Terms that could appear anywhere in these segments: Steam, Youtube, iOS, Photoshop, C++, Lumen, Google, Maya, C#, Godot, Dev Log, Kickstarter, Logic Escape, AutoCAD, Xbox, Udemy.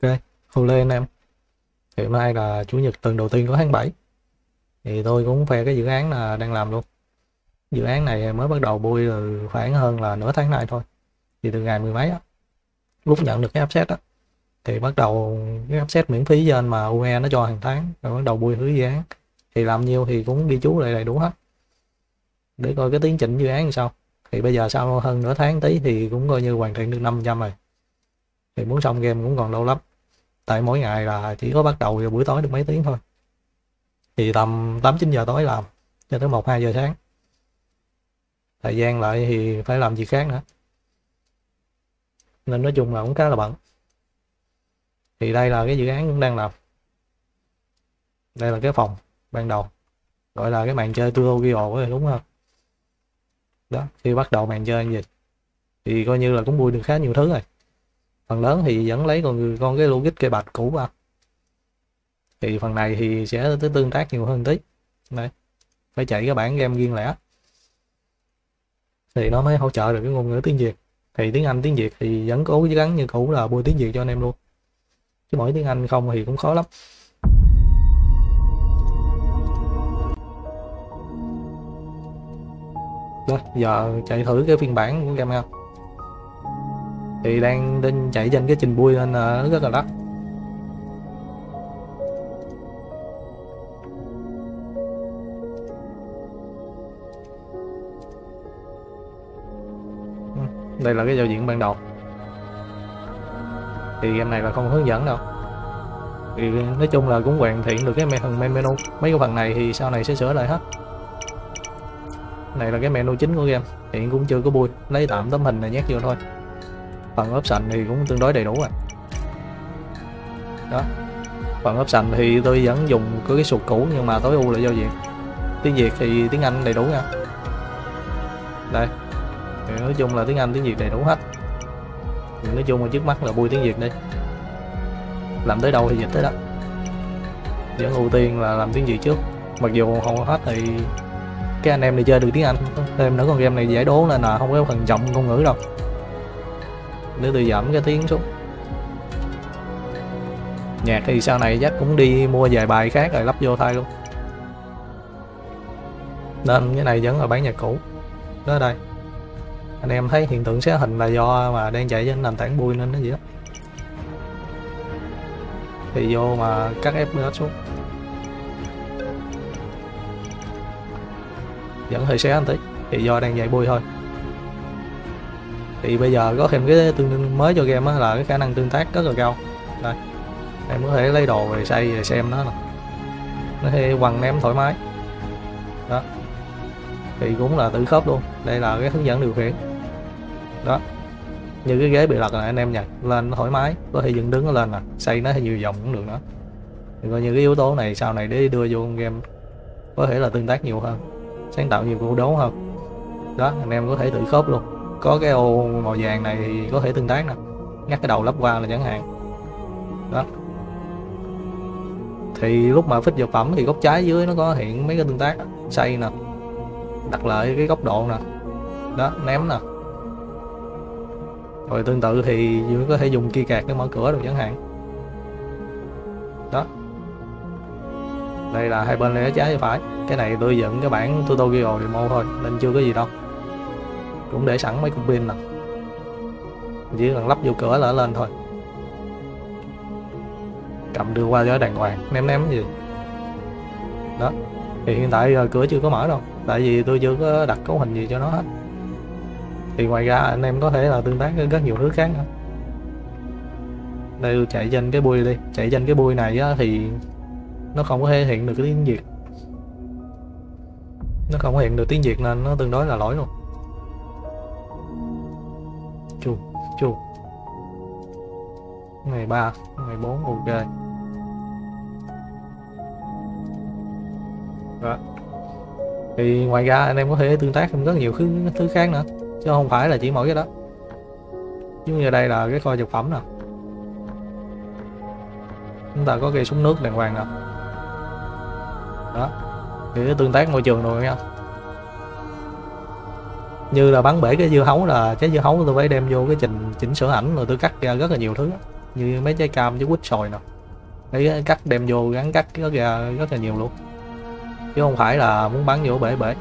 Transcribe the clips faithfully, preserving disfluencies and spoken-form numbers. Ok, full lên em. Thì hôm nay là chủ nhật tuần đầu tiên của tháng bảy. Thì tôi cũng khoe cái dự án là đang làm luôn. Dự án này mới bắt đầu bôi từ khoảng hơn là nửa tháng nay thôi. Thì từ ngày mười mấy á, lúc nhận được cái upset á, thì bắt đầu cái upset miễn phí trên mà u e nó cho hàng tháng, rồi bắt đầu bôi thử dự án. Thì làm nhiều thì cũng ghi chú lại đầy đủ hết. Để coi cái tiến trình dự án sao. Thì bây giờ sau hơn nửa tháng tí thì cũng coi như hoàn thiện được năm trăm rồi. Thì muốn xong game cũng còn lâu lắm. Tại mỗi ngày là chỉ có bắt đầu vào buổi tối được mấy tiếng thôi. Thì tầm tám chín giờ tối làm cho tới một hai giờ sáng. Thời gian lại thì phải làm gì khác nữa. Nên nói chung là cũng khá là bận. Thì đây là cái dự án cũng đang làm. Đây là cái phòng ban đầu. Gọi là cái màn chơi tutorial đúng không? Đó, khi bắt đầu màn chơi như vậy thì coi như là cũng vui được khá nhiều thứ rồi. Phần lớn thì vẫn lấy con con cái Logic Escape bạch cũ vào. Thì phần này thì sẽ tới tương tác nhiều hơn tí. Đây, phải chạy cái bản game riêng lẻ thì nó mới hỗ trợ được cái ngôn ngữ tiếng Việt. Thì tiếng Anh tiếng Việt thì vẫn cố gắng như cũ là bôi tiếng Việt cho anh em luôn, chứ mỗi tiếng Anh không thì cũng khó lắm. Đó, giờ chạy thử cái phiên bản của game không. Thì đang định chạy trên cái trình bui nên nó rất là đắt. Đây là cái giao diện ban đầu. Thì game này là không hướng dẫn đâu. Thì nói chung là cũng hoàn thiện được cái phần menu. Mấy cái phần này thì sau này sẽ sửa lại hết. Này là cái menu chính của game. Hiện cũng chưa có bui, lấy tạm tấm hình này nhét vô thôi. Phần option thì cũng tương đối đầy đủ rồi. Đó. Phần option thì tôi vẫn dùng của cái sụt cũ nhưng mà tối ưu lại giao diện. Tiếng Việt thì tiếng Anh đầy đủ nha. Đây. Thì nói chung là tiếng Anh tiếng Việt đầy đủ hết. Thì nói chung là trước mắt là bui tiếng Việt đi. Làm tới đâu thì dịch tới đó. Vẫn ưu tiên là làm tiếng Việt trước. Mặc dù hầu hết thì cái anh em này chơi được tiếng Anh. Thêm nữa con game này giải đố nên là không có phần trọng ngôn ngữ đâu. Để tôi giảm cái tiếng xuống. Nhạc thì sau này chắc cũng đi mua vài bài khác rồi lắp vô thay luôn. Nên cái này vẫn là bản nhạc cũ. Đó đây. Anh em thấy hiện tượng xé hình là do mà đang chạy trên nền tảng bui nên nó gì đó. Thì vô mà cắt ép pê ét xuống. Vẫn hơi xé anh tí. Thì do đang chạy bui thôi. Thì bây giờ có thêm cái tương đương mới cho game là cái khả năng tương tác rất là cao. Đây, em có thể lấy đồ về xây về xem nó nè, nó hay quăng ném thoải mái. Đó, thì cũng là tự khớp luôn. Đây là cái hướng dẫn điều khiển. Đó, như cái ghế bị lật là anh em nhặt lên nó thoải mái, có thể dựng đứng nó lên nè, xây nó nhiều vòng cũng được nữa. Thì coi như cái yếu tố này sau này để đưa vô game có thể là tương tác nhiều hơn, sáng tạo nhiều câu đố hơn. Đó, anh em có thể tự khớp luôn. Có cái ô màu vàng này thì có thể tương tác nè, ngắt cái đầu lắp qua là chẳng hạn. Đó, thì lúc mà phích vật phẩm thì góc trái dưới nó có hiện mấy cái tương tác xây nè, đặt lại cái góc độ nè, đó ném nè. Rồi tương tự thì vừa có thể dùng key card để mở cửa được chẳng hạn. Đó, đây là hai bên lẻ trái và phải. Cái này tôi dựng cái bản tutorial demo thôi nên chưa có gì đâu, cũng để sẵn mấy cục pin nè, chỉ cần lắp vô cửa là lên thôi. Cầm đưa qua cho đàng hoàng, ném ném cái gì đó. Thì hiện tại cửa chưa có mở đâu, tại vì tôi chưa có đặt cấu hình gì cho nó hết. Thì ngoài ra anh em có thể là tương tác với rất nhiều thứ khác nữa. Đây, chạy trên cái bui đi. Chạy trên cái bui này á, thì nó không có thể hiện được cái tiếng Việt, nó không có hiện được tiếng Việt nên nó tương đối là lỗi luôn. Chu chu ngày ba ngày bốn ok. Đó, thì ngoài ra anh em có thể tương tác thêm rất nhiều thứ thứ khác nữa, chứ không phải là chỉ mỗi cái đó. Giống như đây là cái kho vật phẩm nè, chúng ta có cây súng nước đàng hoàng nè. Đó, thì tương tác môi trường rồi nha. Như là bắn bể cái dưa hấu, là cái dưa hấu tôi phải đem vô cái trình chỉnh sửa ảnh rồi tôi cắt ra rất là nhiều thứ. như mấy trái cam với quýt sồi nè, để cắt đem vô gắn cắt rất là, rất là nhiều luôn, chứ không phải là muốn bắn vô bể bể,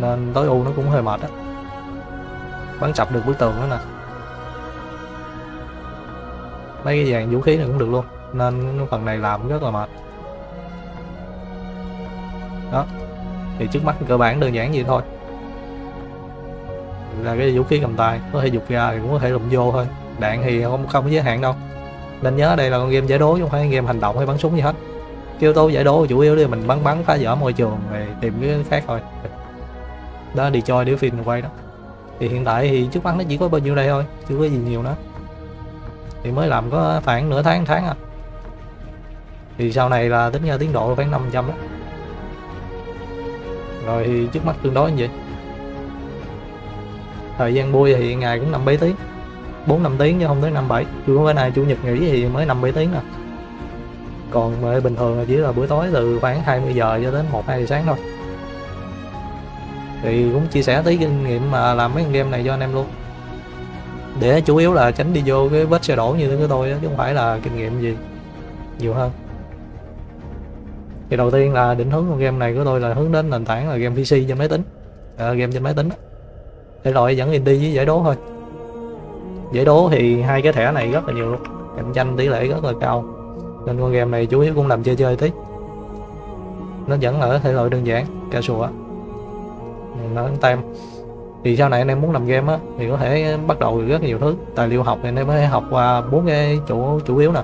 nên tối ưu nó cũng hơi mệt á. Bắn sập được bức tường nữa nè, mấy cái dàn vũ khí này cũng được luôn, nên phần này làm rất là mệt. Đó thì trước mắt cơ bản đơn giản vậy thôi, là cái vũ khí cầm tay có thể dục ra thì cũng có thể lụm vô thôi. Đạn thì không không có giới hạn đâu, nên nhớ đây là con game giải đố chứ không phải game hành động hay bắn súng gì hết. Cái yếu tố giải đố chủ yếu là mình bắn bắn phá vỡ môi trường rồi tìm cái khác thôi. Đó đi chơi để phim quay đó. Thì hiện tại thì trước mắt nó chỉ có bao nhiêu đây thôi, chưa có gì nhiều nữa, thì mới làm có khoảng nửa tháng tháng à. Thì sau này là tính ra tiến độ khoảng năm trăm đó. Rồi thì trước mắt tương đối như vậy. Thời gian bui thì ngày cũng năm bảy tiếng, bốn năm tiếng chứ không tới năm bảy. Chủ bữa nay chủ nhật nghỉ thì mới năm bảy tiếng nè. Còn mà bình thường là chỉ là buổi tối từ khoảng hai mươi giờ cho đến một hai giờ sáng thôi. Thì cũng chia sẻ tí kinh nghiệm mà làm mấy game này cho anh em luôn, để chủ yếu là tránh đi vô cái vết xe đổ như thế của tôi đó, chứ không phải là kinh nghiệm gì nhiều hơn. Thì đầu tiên là định hướng của game này của tôi là hướng đến nền tảng là game pê xê trên máy tính, à, game trên máy tính đó. Thể loại vẫn indie với giải đố thôi. Giải đố thì hai cái thẻ này rất là nhiều luôn, cạnh tranh tỷ lệ rất là cao, nên con game này chủ yếu cũng làm chơi chơi tí. Nó vẫn là thể loại đơn giản casual, nó tem. Thì sau này anh em muốn làm game á thì có thể bắt đầu từ rất nhiều thứ. Tài liệu học thì anh em có thể học qua bốn cái chủ chủ yếu nè.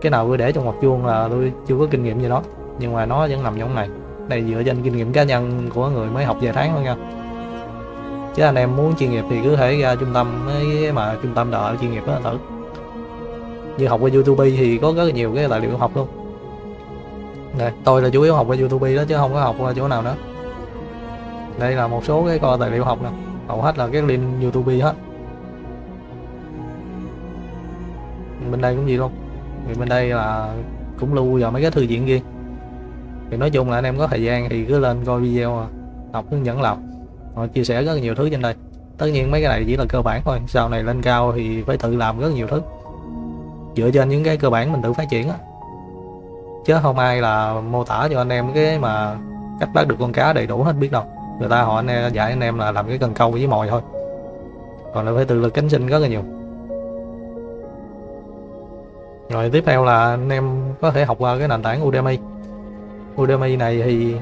Cái nào tôi để trong một chuông là tôi chưa có kinh nghiệm gì đó, nhưng mà nó vẫn nằm trong này. Đây dựa trên kinh nghiệm cá nhân của người mới học vài tháng thôi nha. Chứ anh em muốn chuyên nghiệp thì cứ thể ra trung tâm mấy mà trung tâm đợi chuyên nghiệp đó thử. Như học qua YouTube thì có rất là nhiều cái tài liệu học luôn. Này, tôi là chủ yếu học qua YouTube đó chứ không có học qua chỗ nào nữa. Đây là một số cái coi tài liệu học nè, hầu hết là cái link YouTube hết. Bên đây cũng gì luôn, thì bên đây là cũng lưu vào mấy cái thư viện riêng. Thì nói chung là anh em có thời gian thì cứ lên coi video học hướng dẫn làm, họ chia sẻ rất là nhiều thứ trên đây. Tất nhiên mấy cái này chỉ là cơ bản thôi, sau này lên cao thì phải tự làm rất nhiều thứ dựa trên những cái cơ bản mình tự phát triển á, chứ không ai là mô tả cho anh em cái mà cách bắt được con cá đầy đủ hết biết đâu. Người ta họ anh em dạy anh em là làm cái cần câu với mồi thôi, còn là phải tự lực cánh sinh rất là nhiều. Rồi tiếp theo là anh em có thể học qua cái nền tảng Udemy. Udemy này thì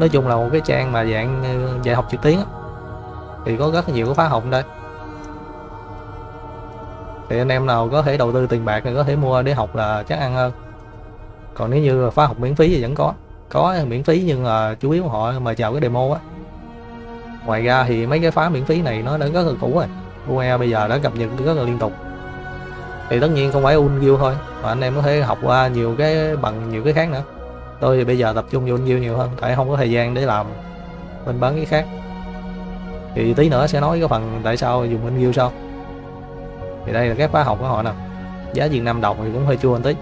nói chung là một cái trang mà dạng dạy học trực tuyến, thì có rất nhiều cái khóa học đây. Thì anh em nào có thể đầu tư tiền bạc thì có thể mua để học là chắc ăn hơn. Còn nếu như là khóa học miễn phí thì vẫn có, có miễn phí nhưng là chủ yếu họ mời chào cái demo á. Ngoài ra thì mấy cái khóa miễn phí này nó đã rất là cũ rồi, u e bây giờ đã cập nhật rất là liên tục. Thì tất nhiên không phải Unreal thôi, mà anh em có thể học qua nhiều cái bằng nhiều cái khác nữa. Tôi thì bây giờ tập trung vô Unreal nhiều hơn, tại không có thời gian để làm bên bán cái khác. Thì tí nữa sẽ nói cái phần tại sao dùng Unreal sau. Thì đây là các khóa học của họ nè, giá Việt Nam đồng thì cũng hơi chua anh tí,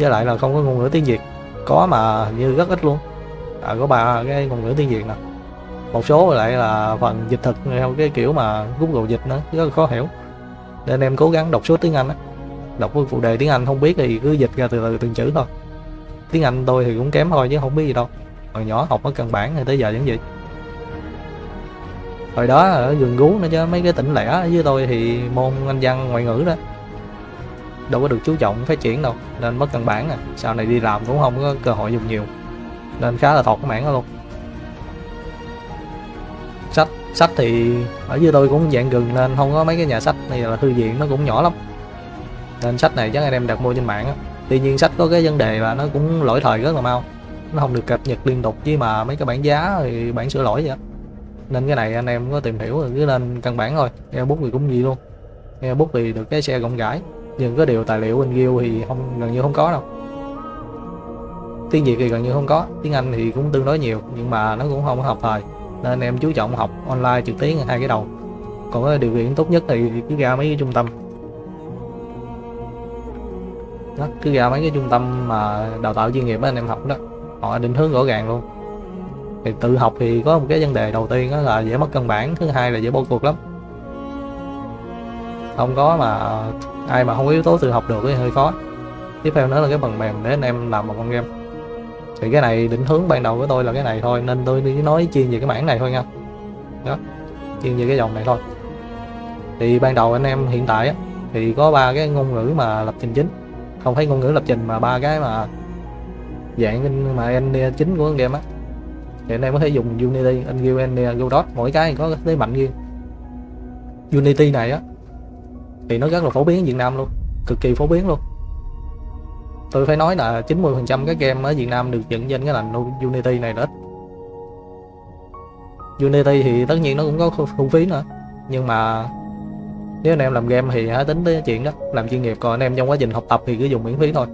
với lại là không có ngôn ngữ tiếng Việt, có mà hình như rất ít luôn. À, có ba cái ngôn ngữ tiếng Việt nè, một số lại là phần dịch thực theo cái kiểu mà Google dịch nữa rất là khó hiểu, nên em cố gắng đọc suốt tiếng Anh á. Đọc phụ đề tiếng Anh không biết thì cứ dịch ra từ từ từng chữ thôi. Tiếng Anh tôi thì cũng kém thôi chứ không biết gì đâu, hồi nhỏ học ở căn bản thì tới giờ vẫn vậy. Hồi đó ở vườn gú nữa chứ mấy cái tỉnh lẻ với tôi thì môn Anh văn ngoại ngữ đó đâu có được chú trọng phát triển đâu, nên mất căn bản à. Sau này đi làm cũng không có cơ hội dùng nhiều, nên khá là thọt cái mảng đó luôn. Sách sách thì ở dưới tôi cũng dạng gừng nên không có mấy cái nhà sách này, là thư viện nó cũng nhỏ lắm, nên sách này chắc anh em đặt mua trên mạng á. Tuy nhiên sách có cái vấn đề là nó cũng lỗi thời rất là mau, nó không được cập nhật liên tục với mà mấy cái bản giá thì bản sửa lỗi vậy, nên cái này anh em có tìm hiểu rồi cứ lên căn bản thôi. Ebook thì cũng gì luôn, ebook thì được cái xe rộng rãi, nhưng có điều tài liệu Unreal thì không gần như không có đâu. Tiếng Việt thì gần như không có, tiếng Anh thì cũng tương đối nhiều nhưng mà nó cũng không có hợp thời, nên anh em chú trọng học online trực tuyến hai cái đầu. Còn cái điều kiện tốt nhất thì cứ ra mấy cái trung tâm đó, cứ ra mấy cái trung tâm mà đào tạo chuyên nghiệp đó, anh em học đó họ định hướng rõ ràng luôn. Thì tự học thì có một cái vấn đề đầu tiên đó là dễ mất căn bản, thứ hai là dễ bỏ cuộc lắm, không có mà ai mà không có yếu tố tự học được thì hơi khó. Tiếp theo nữa là cái phần mềm để anh em làm một con game, thì cái này định hướng ban đầu của tôi là cái này thôi, nên tôi nói chuyên về cái mảng này thôi nha, đó, chuyên về cái dòng này thôi. Thì ban đầu anh em hiện tại á, thì có ba cái ngôn ngữ mà lập trình chính, không phải ngôn ngữ lập trình mà ba cái mà dạng mà engine chính của game á, thì anh em có thể dùng Unity, Unreal Engine, Godot, mỗi cái có thế mạnh riêng. Unity này á thì nó rất là phổ biến ở Việt Nam luôn, cực kỳ phổ biến luôn. Tôi phải nói là chín mươi phần trăm các game ở Việt Nam được dựng trên cái nền Unity này đó. Unity thì tất nhiên nó cũng có thu phí nữa, nhưng mà nếu anh em làm game thì hãy tính tới chuyện đó, làm chuyên nghiệp. Còn anh em trong quá trình học tập thì cứ dùng miễn phí thôi.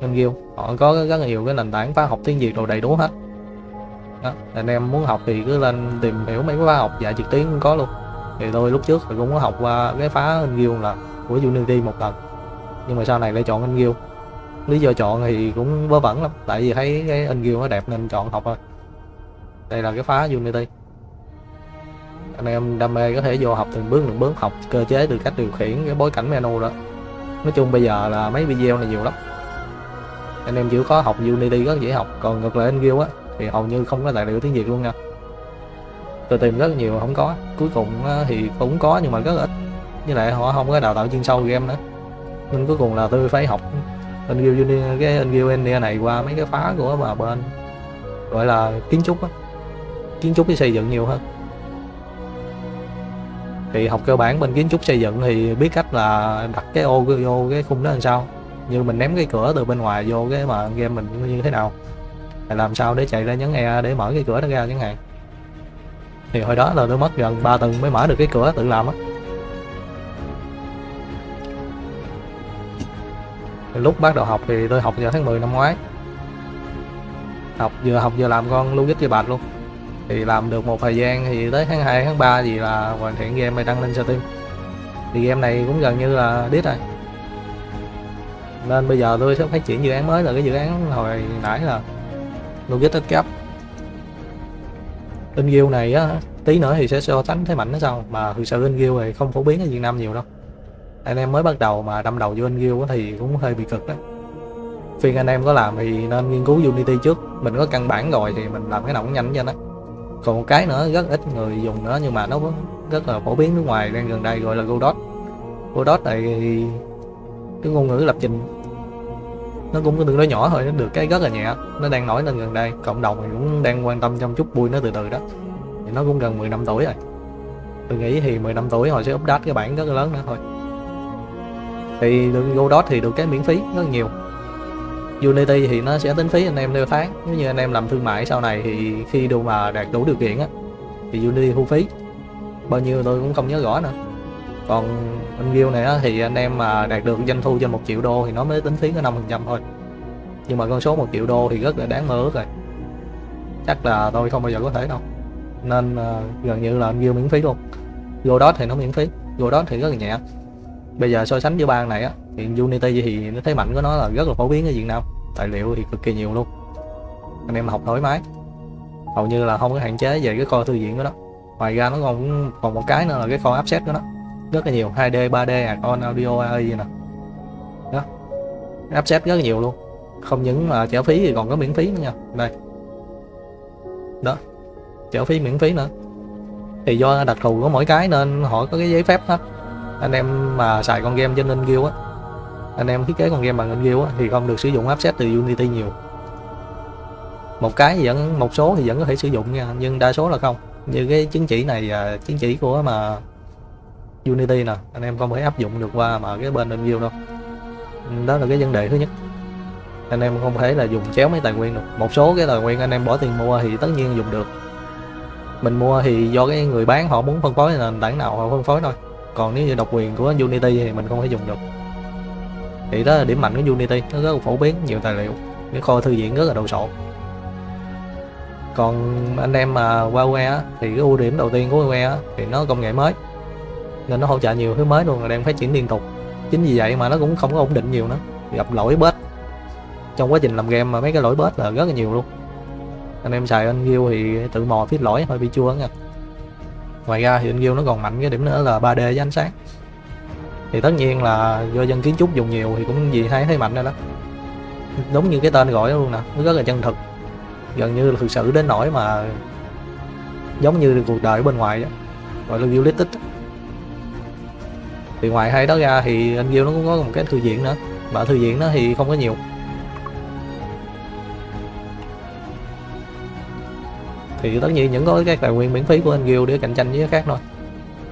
Anh Ghiêu họ có rất là nhiều cái nền tảng khóa học tiếng Việt đồ đầy đủ hết đó. Anh em muốn học thì cứ lên tìm hiểu mấy cái khóa học dạy trực tuyến cũng có luôn. Thì tôi lúc trước thì cũng có học qua cái khóa Anh Ghiêu là của Unity một lần, nhưng mà sau này lại chọn Anh Ghiêu. Lý do chọn thì cũng vớ vẩn lắm, tại vì thấy cái Anh Ghiêu nó đẹp nên chọn học thôi. Đây là cái khóa Unity, anh em đam mê có thể vô học từng bước từng bước, học cơ chế, từ cách điều khiển, cái bối cảnh menu đó. Nói chung bây giờ là mấy video này nhiều lắm, anh em chịu khó học Unity rất dễ học. Còn ngược lại anh Ghiêu á thì hầu như không có tài liệu tiếng Việt luôn nha, tôi tìm rất nhiều mà không có. Cuối cùng thì cũng có nhưng mà rất ít, với lại họ không có đào tạo chuyên sâu game nữa, nên cuối cùng là tôi phải học anh Ghiêu Unity, cái anh Ghiêu Unity này qua mấy cái phá của mà bên gọi là kiến trúc á, kiến trúc với xây dựng nhiều hơn. Thì học cơ bản bên kiến trúc xây dựng thì biết cách là đặt cái ô vô cái khung đó làm sao, như mình ném cái cửa từ bên ngoài vô cái mà game mình như thế nào, làm sao để chạy ra nhấn E để mở cái cửa nó ra chẳng hạn. Thì hồi đó là tôi mất gần ba tuần mới mở được cái cửa tự làm á. Lúc bắt đầu học thì tôi học vào tháng mười năm ngoái, học vừa học vừa làm con Logic Escape luôn. Thì làm được một thời gian thì tới tháng hai, tháng ba gì là hoàn thiện game này, đăng lên Steam. Thì game này cũng gần như là đít rồi, nên bây giờ tôi sẽ phát triển dự án mới là cái dự án hồi nãy là Logic Escape. Unreal này á, tí nữa thì sẽ so sánh thế mạnh nó sao, mà thực sự Unreal thì không phổ biến ở Việt Nam nhiều đâu. Anh em mới bắt đầu mà đâm đầu vô Unreal thì cũng hơi bị cực đó. Phiên anh em có làm thì nên nghiên cứu Unity trước, mình có căn bản rồi thì mình làm cái nào cũng nhanh cho nó. Còn một cái nữa rất ít người dùng nữa, nhưng mà nó rất là phổ biến nước ngoài đang gần đây, gọi là Godot. Godot này thì cái ngôn ngữ lập trình nó cũng tương đối nhỏ thôi, nó được cái rất là nhẹ, nó đang nổi lên gần đây, cộng đồng thì cũng đang quan tâm chăm chút bui nó từ từ đó. Thì nó cũng gần mười lăm tuổi rồi, tôi nghĩ thì mười lăm tuổi họ sẽ update cái bản rất là lớn nữa thôi. Thì Godot thì được cái miễn phí rất nhiều, Unity thì nó sẽ tính phí anh em theo tháng. Nếu như anh em làm thương mại sau này thì khi đủ mà đạt đủ điều kiện á thì Unity thu phí bao nhiêu tôi cũng không nhớ rõ nữa. Còn Unreal này á, thì anh em mà đạt được doanh thu trên một triệu đô thì nó mới tính phí có năm phần trăm thôi, nhưng mà con số một triệu đô thì rất là đáng mơ ước rồi, chắc là tôi không bao giờ có thể đâu. Nên uh, gần như là Unreal miễn phí luôn. Godot thì nó miễn phí, Godot thì rất là nhẹ. Bây giờ so sánh với ba này á, hiện Unity thì nó thế mạnh của nó là rất là phổ biến ở Việt Nam, tài liệu thì cực kỳ nhiều luôn, anh em học thoải mái, hầu như là không có hạn chế về cái kho thư viện của nó. Ngoài ra nó còn còn một cái nữa là cái kho offset của nó rất là nhiều, hai D, ba D, add-on, audio, a i gì nè đó, offset rất là nhiều luôn. Không những mà trả phí thì còn có miễn phí nữa nha, đây đó, trả phí miễn phí nữa. Thì do đặc thù của mỗi cái nên họ có cái giấy phép hết. Anh em mà xài con game trên Unreal á, anh em thiết kế con game bằng Unreal á thì không được sử dụng offset từ Unity nhiều. Một cái thì vẫn, một số thì vẫn có thể sử dụng nha, nhưng đa số là không. Như cái chứng chỉ này, chứng chỉ của mà Unity nè, anh em không thể áp dụng được qua mà cái bên Unreal đâu. Đó là cái vấn đề thứ nhất, anh em không thể là dùng chéo mấy tài nguyên được. Một số cái tài nguyên anh em bỏ tiền mua thì tất nhiên dùng được, mình mua thì do cái người bán họ muốn phân phối nền tảng nào họ phân phối thôi. Còn nếu như độc quyền của Unity thì mình không thể dùng được. Thì đó là điểm mạnh của Unity, nó rất là phổ biến, nhiều tài liệu, cái kho thư viện rất là đồ sộ. Còn anh em mà qua u e á, thì cái ưu điểm đầu tiên của u e á, thì nó công nghệ mới nên nó hỗ trợ nhiều thứ mới luôn, là đang phát triển liên tục. Chính vì vậy mà nó cũng không có ổn định nhiều nữa, gặp lỗi bết trong quá trình làm game, mà mấy cái lỗi bết là rất là nhiều luôn. Anh em xài Unreal thì tự mò phít lỗi hơi bị chua nha. Ngoài ra thì InView nó còn mạnh cái điểm nữa là ba D với ánh sáng. Thì tất nhiên là do dân kiến trúc dùng nhiều thì cũng gì thấy thấy mạnh rồi đó. Đúng như cái tên gọi luôn nè, nó rất là chân thực, gần như là thực sự đến nỗi mà giống như cuộc đời ở bên ngoài đó, gọi là realistic. Thì ngoài hai đó ra thì anh Gil nó cũng có một cái thư viện nữa, mà thư viện nó thì không có nhiều. Thì tất nhiên những có các tài nguyên miễn phí của anh Gil để cạnh tranh với các khác thôi.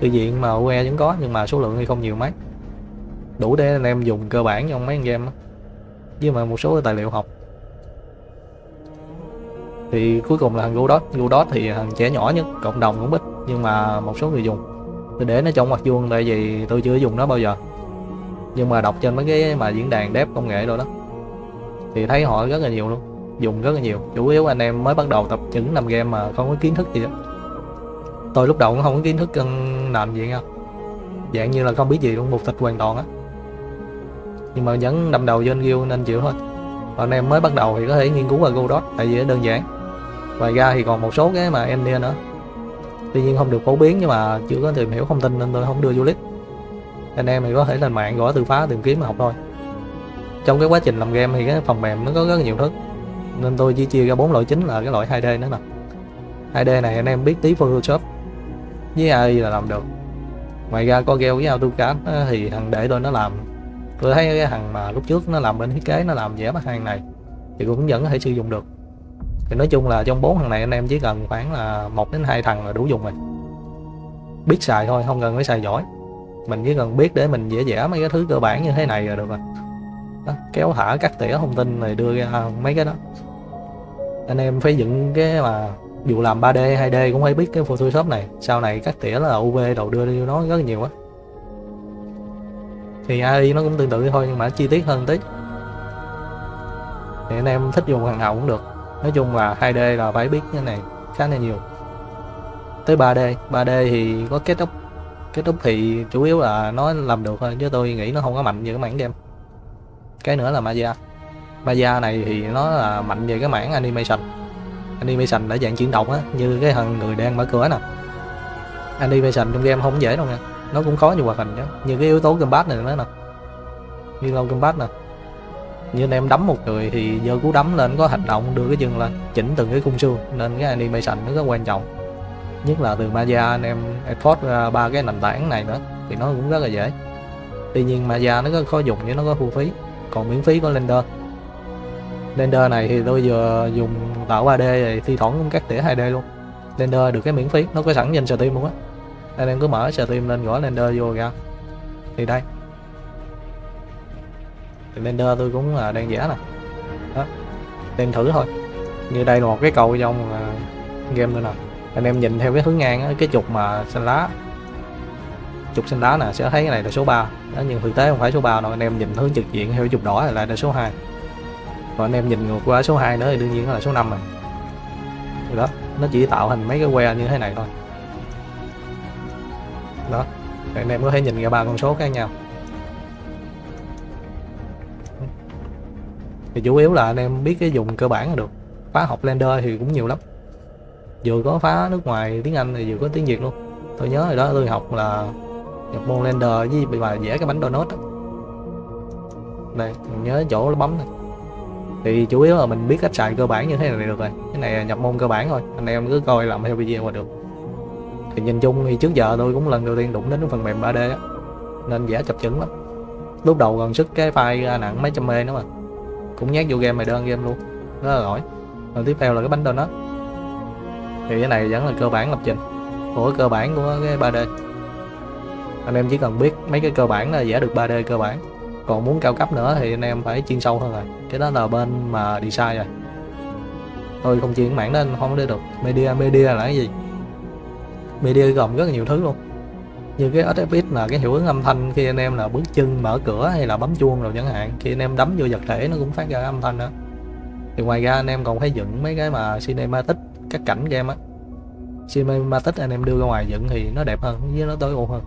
Thư viện mà u e vẫn có nhưng mà số lượng thì không nhiều mấy, đủ để anh em dùng cơ bản trong mấy game đó, với mà một số tài liệu học. Thì cuối cùng là thằng Godot, Godot thì thằng trẻ nhỏ nhất, cộng đồng cũng ít, nhưng mà một số người dùng. Tôi để nó trong mặt vuông tại vì tôi chưa dùng nó bao giờ, nhưng mà đọc trên mấy cái mà diễn đàn dev công nghệ rồi đó thì thấy họ rất là nhiều luôn, dùng rất là nhiều. Chủ yếu anh em mới bắt đầu tập những làm game mà không có kiến thức gì đó. Tôi lúc đầu cũng không có kiến thức cân nền gì nha, dạng như là không biết gì luôn, một thịt hoàn toàn á, nhưng mà vẫn đâm đầu vô anh Gil nên chịu thôi. Còn anh em mới bắt đầu thì có thể nghiên cứu vào Godot tại vì nó đơn giản. Ngoài ra thì còn một số cái mà Endia nữa, tuy nhiên không được phổ biến nhưng mà chưa có tìm hiểu thông tin nên tôi không đưa vô list. Anh em thì có thể lên mạng gõ từ khóa tìm kiếm mà học thôi. Trong cái quá trình làm game thì cái phần mềm nó có rất nhiều thứ nên tôi chỉ chia ra bốn loại chính là cái loại hai D nữa nè. hai D này anh em biết tí Photoshop với ai là làm được. Ngoài ra có game với AutoCAD thì thằng để tôi nó làm. Tôi thấy cái thằng mà lúc trước nó làm bên thiết kế nó làm vẽ mặt hàng này thì cũng vẫn có thể sử dụng được. Thì nói chung là trong bốn thằng này anh em chỉ cần khoảng là một đến hai thằng là đủ dùng rồi, biết xài thôi, không cần phải xài giỏi, mình chỉ cần biết để mình dễ dẻ mấy cái thứ cơ bản như thế này là được rồi đó. Kéo thả cắt tỉa thông tin này đưa ra à, mấy cái đó anh em phải dựng cái mà dù làm ba D hai D cũng phải biết cái Photoshop này, sau này cắt tỉa là u vê đầu đưa đi nó rất nhiều á. Thì a i nó cũng tương tự thôi nhưng mà chi tiết hơn tí, thì anh em thích dùng thằng nào cũng được. Nói chung là hai D là phải biết như này khá là nhiều. Tới ba D ba D thì có kết ốc. Kết ốc thì chủ yếu là nó làm được thôi, chứ tôi nghĩ nó không có mạnh về cái mảng game. Cái nữa là Maya. Maya này thì nó là mạnh về cái mảng animation. Animation là dạng chuyển động á, như cái thằng người đang mở cửa nè. Animation trong game không dễ đâu nha, nó cũng khó như hoạt hình đó. Như cái yếu tố combat này nữa nè, như lâu combat nè, như anh em đấm một người thì giơ cú đấm lên có hành động đưa cái chân lên, chỉnh từng cái khung xương, nên cái animation nó rất quan trọng. Nhất là từ Maya anh em export ra ba cái nền tảng này nữa thì nó cũng rất là dễ. Tuy nhiên Maya nó rất khó dùng chứ nó có thu phí. Còn miễn phí có Blender. Blender này thì tôi vừa dùng tạo ba D thì thi thoảng cũng cắt tỉa hai D luôn. Blender được cái miễn phí, nó có sẵn trên Steam luôn á. Anh em cứ mở Steam lên gõ Blender vô ra. Thì đây. Blender tôi cũng là đang vẽ nè, đang thử thôi. Như đây là một cái cầu trong game tôi nè, anh em nhìn theo cái hướng ngang đó, cái trục mà xanh lá, trục xanh lá nè sẽ thấy cái này là số ba đó, nhưng thực tế không phải số ba đâu. Anh em nhìn hướng trực diện theo trục đỏ lại là số hai, còn anh em nhìn ngược qua số hai nữa thì đương nhiên là số năm rồi đó. Nó chỉ tạo thành mấy cái que như thế này thôi đó, anh em có thể nhìn ra ba con số khác nhau. Thì chủ yếu là anh em biết cái dùng cơ bản là được. Khóa học Blender thì cũng nhiều lắm, vừa có khóa nước ngoài tiếng Anh thì vừa có tiếng Việt luôn. Tôi nhớ rồi đó, tôi học là nhập môn Blender với bị bà vẽ cái bánh donut đó. Đây, mình nhớ chỗ bấm này. Thì chủ yếu là mình biết cách xài cơ bản như thế này được rồi. Cái này là nhập môn cơ bản thôi, anh em cứ coi làm theo video là được. Thì nhìn chung thì trước giờ tôi cũng lần đầu tiên đụng đến phần mềm ba D đó, nên vẽ chập chững lắm. Lúc đầu gần sức cái file nặng mấy trăm mê nữa mà cũng nhét vô game này đơn game luôn, rất là giỏi. Rồi tiếp theo là cái bánh donut. Thì cái này vẫn là cơ bản lập trình của cơ bản của cái ba D. Anh em chỉ cần biết mấy cái cơ bản là vẽ được ba D cơ bản. Còn muốn cao cấp nữa thì anh em phải chuyên sâu hơn rồi. Cái đó là bên mà design rồi. Tôi không chuyên mảng đó anh không có được. Media media là cái gì? Media gồm rất là nhiều thứ luôn. Như cái ét ép ích là cái hiệu ứng âm thanh khi anh em là bước chân mở cửa hay là bấm chuông rồi chẳng hạn, khi anh em đấm vô vật thể nó cũng phát ra âm thanh nữa. Thì ngoài ra anh em còn phải dựng mấy cái mà cinematic, các cảnh game á, cinematic anh em đưa ra ngoài dựng thì nó đẹp hơn với nó tối ưu hơn.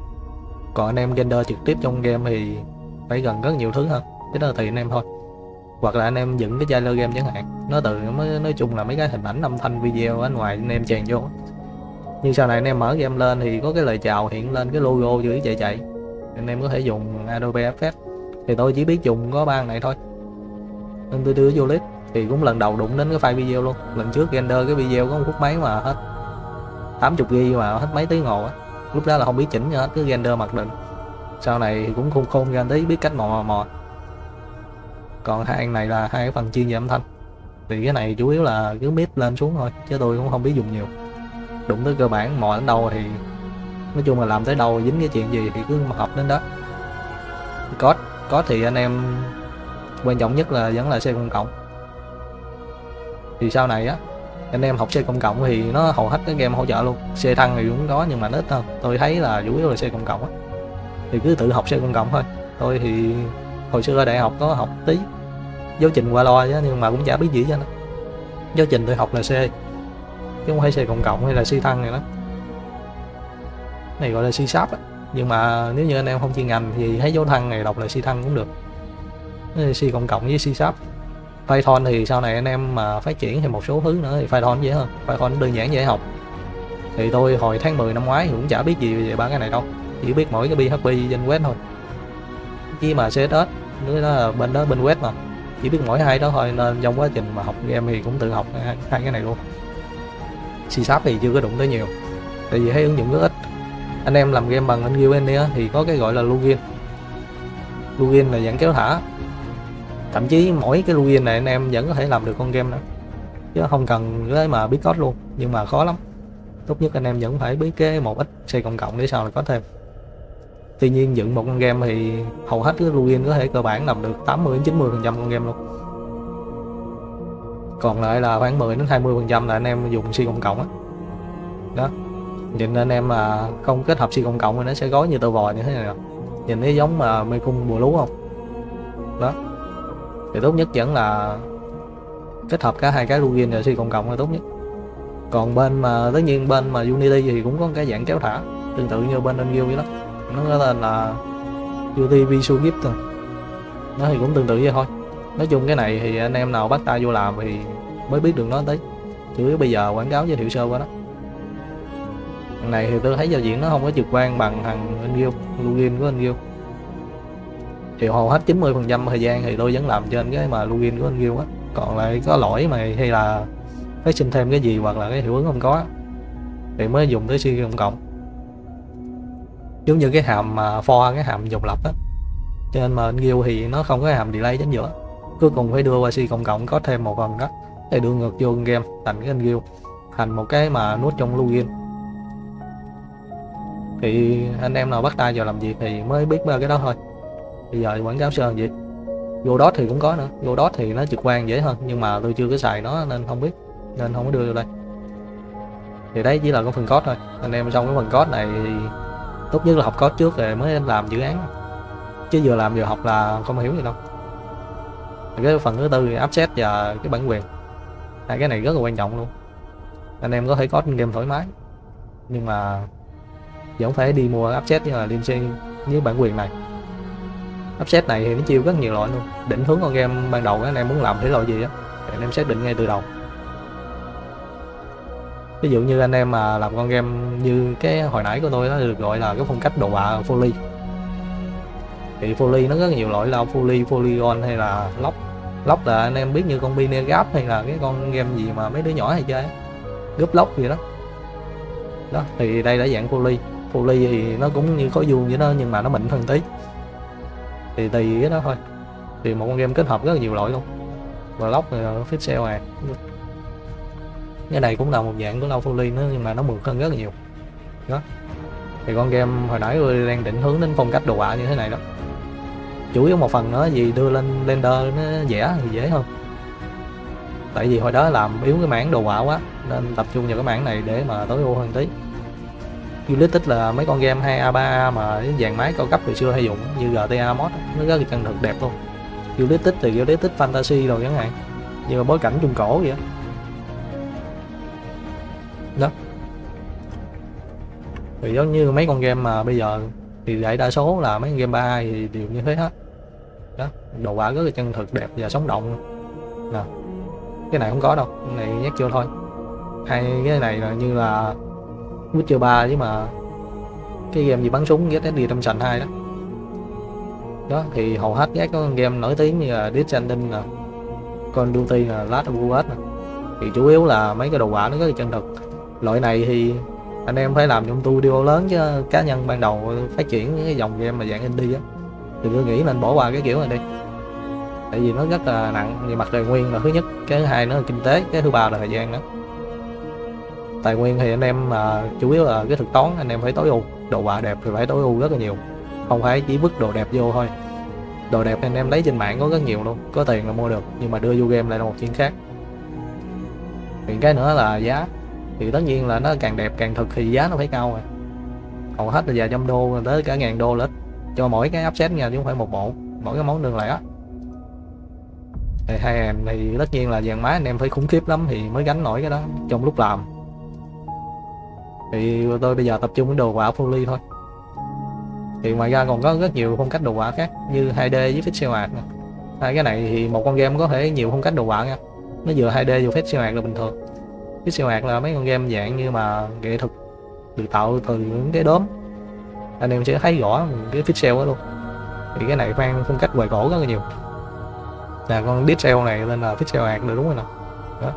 Còn anh em render trực tiếp trong game thì phải gần rất nhiều thứ hơn, cái đó thì anh em thôi, hoặc là anh em dựng cái trailer game chẳng hạn. Nó từ nói chung là mấy cái hình ảnh âm thanh video ở ngoài anh em chèn vô. Nhưng sau này anh em mở game lên thì có cái lời chào hiện lên cái logo dưới chạy chạy, anh em có thể dùng Adobe Effects. Thì tôi chỉ biết dùng có ba này thôi nên tôi đưa vô list, thì cũng lần đầu đụng đến cái file video luôn. Lần trước render cái video có một phút mấy mà hết tám mươi gi-ga-bai mà hết mấy tiếng ngồi á, lúc đó là không biết chỉnh hết, cứ render mặc định. Sau này thì cũng khôn khôn ra tí biết cách mò mò mò. Còn hai này là hai cái phần chuyên về âm thanh, thì cái này chủ yếu là cứ mix lên xuống thôi chứ tôi cũng không biết dùng nhiều. Đụng tới cơ bản mò đến đâu thì nói chung là làm tới đâu dính cái chuyện gì thì cứ học đến đó. Code code thì anh em quan trọng nhất là vẫn là C cộng cộng. Thì sau này á anh em học C cộng cộng thì nó hầu hết cái game hỗ trợ luôn, C thăng thì cũng có nhưng mà nó ít hơn. Tôi thấy là chủ yếu là C cộng cộng á, thì cứ tự học C cộng cộng thôi. Tôi thì hồi xưa ở đại học có học tí giáo trình qua lo chứ nhưng mà cũng chả biết gì cho nó. Giáo trình tôi học là C chứ không phải C cộng cộng hay là C thăng này đó. Này gọi là C sharp á, nhưng mà nếu như anh em không chuyên ngành thì thấy dấu thăng này đọc là C thăng cũng được. C cộng cộng với C sharp. Python thì sau này anh em mà phát triển thêm một số thứ nữa thì Python dễ hơn, Python đơn giản dễ học. Thì tôi hồi tháng mười năm ngoái cũng chả biết gì về ba cái này đâu, chỉ biết mỗi cái pê hát pê trên web thôi. Chứ mà xê ét ét nữa đó là bên đó bên web mà chỉ biết mỗi hai đó thôi, nên trong quá trình mà học game thì cũng tự học hai, hai cái này luôn. C# thì chưa có đụng tới nhiều tại vì thấy ứng dụng rất ít. Anh em làm game bằng Unreal Engine thì có cái gọi là login. Login là dạng kéo thả, thậm chí mỗi cái login này anh em vẫn có thể làm được con game nữa chứ không cần cái mà biết code luôn, nhưng mà khó lắm. Tốt nhất anh em vẫn phải biết cái một ít C cộng cộng để sau là có thêm. Tuy nhiên dựng một con game thì hầu hết cái login có thể cơ bản làm được tám mươi đến chín mươi phần trăm con game luôn. Còn lại là khoảng mười đến hai mươi phần trăm là anh em dùng C cộng cộng á. Đó. Nhìn anh em mà không kết hợp C cộng cộng thì nó sẽ gói như tơ vò như thế này nè. Nhìn nó giống mà mê cung bùa lú không? Đó. Thì tốt nhất vẫn là kết hợp cả hai cái login và C cộng cộng là tốt nhất. Còn bên mà tất nhiên bên mà Unity thì cũng có cái dạng kéo thả tương tự như bên Unreal vậy đó. Nó có tên là Unity Visual Gift thôi. Nó thì cũng tương tự vậy thôi. Nói chung cái này thì anh em nào bắt tay vô làm thì mới biết được nó tí. Chứ bây giờ quảng cáo giới thiệu sơ qua đó. Thằng này thì tôi thấy giao diện nó không có trực quan bằng thằng Unreal, login của Unreal. Thì hầu hết chín mươi phần trăm thời gian thì tôi vẫn làm trên cái mà login của Unreal á. Còn lại có lỗi mà hay là phát sinh thêm cái gì hoặc là cái hiệu ứng không có thì mới dùng tới C cộng cộng. Giống như cái hàm for, cái hàm dòng lập á, cho nên mà Unreal thì nó không có hàm delay chính giữa, cuối cùng phải đưa qua C cộng cộng có thêm một phần đó để đưa ngược vô game thành cái Unreal, thành một cái mà nuốt trong login. Thì anh em nào bắt tay vào làm việc thì mới biết ba cái đó thôi. Bây giờ quảng cáo sơ vậy. Godot thì cũng có nữa, Godot thì nó trực quan dễ hơn nhưng mà tôi chưa có xài nó nên không biết, nên không có đưa vô đây. Thì đấy chỉ là cái phần code thôi. Anh em trong cái phần code này thì tốt nhất là học code trước rồi mới làm dự án, chứ vừa làm vừa học là không hiểu gì đâu. Cái phần thứ tư thì offset và cái bản quyền, hai cái này rất là quan trọng luôn. Anh em có thể code game thoải mái nhưng mà vẫn phải đi mua offset như là liên quan với bản quyền này. Offset này thì nó chiêu rất nhiều loại luôn, định hướng con game ban đầu anh em muốn làm thể loại gì á anh em xác định ngay từ đầu. Ví dụ như anh em mà làm con game như cái hồi nãy của tôi, nó được gọi là cái phong cách đồ họa Foley. Thì Foley nó rất nhiều loại là Foley, Polygon hay là Lock. Lock là anh em biết như con Biner Gap hay là cái con game gì mà mấy đứa nhỏ hay chơi Gúp Lock gì đó. Đó, thì đây là dạng Foley. Foley thì nó cũng như có vuông vậy đó nhưng mà nó mịn hơn tí. Thì tùy cái đó thôi. Thì một con game kết hợp rất là nhiều loại luôn. Và Lock thì pixel à. Cái này cũng là một dạng của Foley nữa nhưng mà nó mượt hơn rất là nhiều. Đó. Thì con game hồi nãy tôi đang định hướng đến phong cách đồ họa như thế này đó. Chủ yếu một phần nữa vì đưa lên Blender nó dễ thì dễ hơn. Tại vì hồi đó làm yếu cái mảng đồ họa quá nên tập trung vào cái mảng này để mà tối ưu hơn tí. Unity là mấy con game hai A ba A mà dàn máy cao cấp hồi xưa hay dùng như giê tê a mod đó, nó rất là chân thực đẹp luôn. Unity thì Unity Fantasy rồi chẳng hạn. Nhưng mà bối cảnh trung cổ vậy đó. Đó. Thì giống như mấy con game mà bây giờ thì đại đa số là mấy game ba A thì đều như thế hết. Đó, đồ họa rất là chân thực đẹp và sống động. Nè. Cái này không có đâu, cái này nhắc vô thôi. Hai cái này là như là Witcher ba chứ mà cái game gì bắn súng Red Dead Redemption hai đó. Đó thì hầu hết các game nổi tiếng như là Death Stranding nè, Call of Duty nè, Last of Us nè, thì chủ yếu là mấy cái đồ họa nó rất là chân thực. Loại này thì anh em phải làm trong studio lớn, chứ cá nhân ban đầu phát triển những cái dòng game mà dạng indie á thì tôi nghĩ nên bỏ qua cái kiểu này đi, tại vì nó rất là nặng về mặt tài nguyên là thứ nhất, cái thứ hai nữa là kinh tế, cái thứ ba là thời gian nữa. Tài nguyên thì anh em mà chủ yếu là cái thực toán anh em phải tối ưu, đồ họa đẹp thì phải tối ưu rất là nhiều, không phải chỉ vứt đồ đẹp vô thôi. Đồ đẹp anh em lấy trên mạng có rất nhiều luôn, có tiền là mua được, nhưng mà đưa vô game lại là một chuyện khác. Thì cái nữa là giá, thì tất nhiên là nó càng đẹp càng thực thì giá nó phải cao rồi, hầu hết là vài trăm đô tới cả ngàn đô lít cho mỗi cái upset nha, chứ không phải một bộ, mỗi cái món đường lẻ. Thì hai em thì tất nhiên là dàn máy anh em phải khủng khiếp lắm thì mới gánh nổi cái đó trong lúc làm. Thì tôi bây giờ tập trung đến đồ họa fully thôi. Thì ngoài ra còn có rất nhiều phong cách đồ họa khác như hai đê với pixel art nè. Hai cái này thì một con game có thể nhiều phong cách đồ họa nha, nó vừa hai đê vừa pixel art là bình thường. Pixel art là mấy con game dạng như mà nghệ thuật được tạo từ những cái đốm, anh em sẽ thấy rõ cái pixel đó luôn. Thì cái này mang phong cách hoài cổ rất là nhiều. Là con pixel này lên là pixel art rồi, đúng rồi nè. Đó.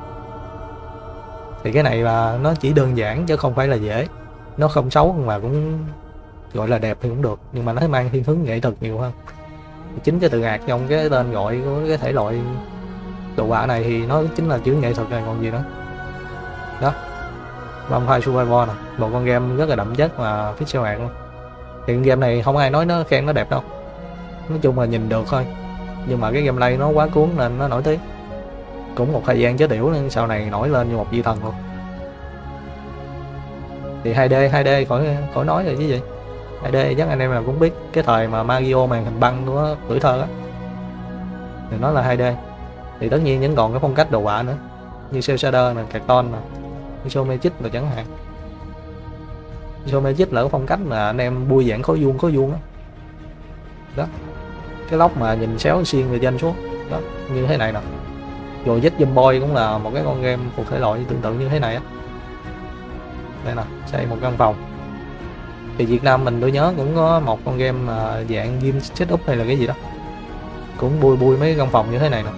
Thì cái này là nó chỉ đơn giản chứ không phải là dễ, nó không xấu mà cũng gọi là đẹp thì cũng được, nhưng mà nó mang thiên hướng nghệ thuật nhiều hơn. Thì chính cái từ art trong cái tên gọi của cái thể loại đồ họa này thì nó chính là chữ nghệ thuật này còn gì nữa. Đó, Vampire Survivor nè, một con game rất là đậm chất mà pixel art luôn. Thì con game này không ai nói nó khen nó đẹp đâu, nói chung là nhìn được thôi, nhưng mà cái gameplay nó quá cuốn nên nó nổi tiếng. Cũng một thời gian chế tiểu nên sau này nổi lên như một vị thần luôn. Thì hai đê hai đê khỏi khỏi nói rồi chứ gì. hai đê chắc anh em nào cũng biết, cái thời mà Mario màn hình băng của tuổi thơ á thì nó là hai đê. Thì tất nhiên vẫn còn cái phong cách đồ họa nữa, như cel shader nè, cartoon nè, isometric rồi chẳng hạn. Isometric là cái phong cách mà anh em bui dạng khối vuông khối vuông đó. Đó, cái lóc mà nhìn xéo xiên về trên xuống đó, như thế này nè. Rồi Logic Escape cũng là một cái con game thuộc thể loại tương tự như thế này á. Đây nè, xây một căn phòng. Thì Việt Nam mình tôi nhớ cũng có một con game mà dạng game setup hay là cái gì đó, cũng bui bui mấy căn phòng như thế này nè,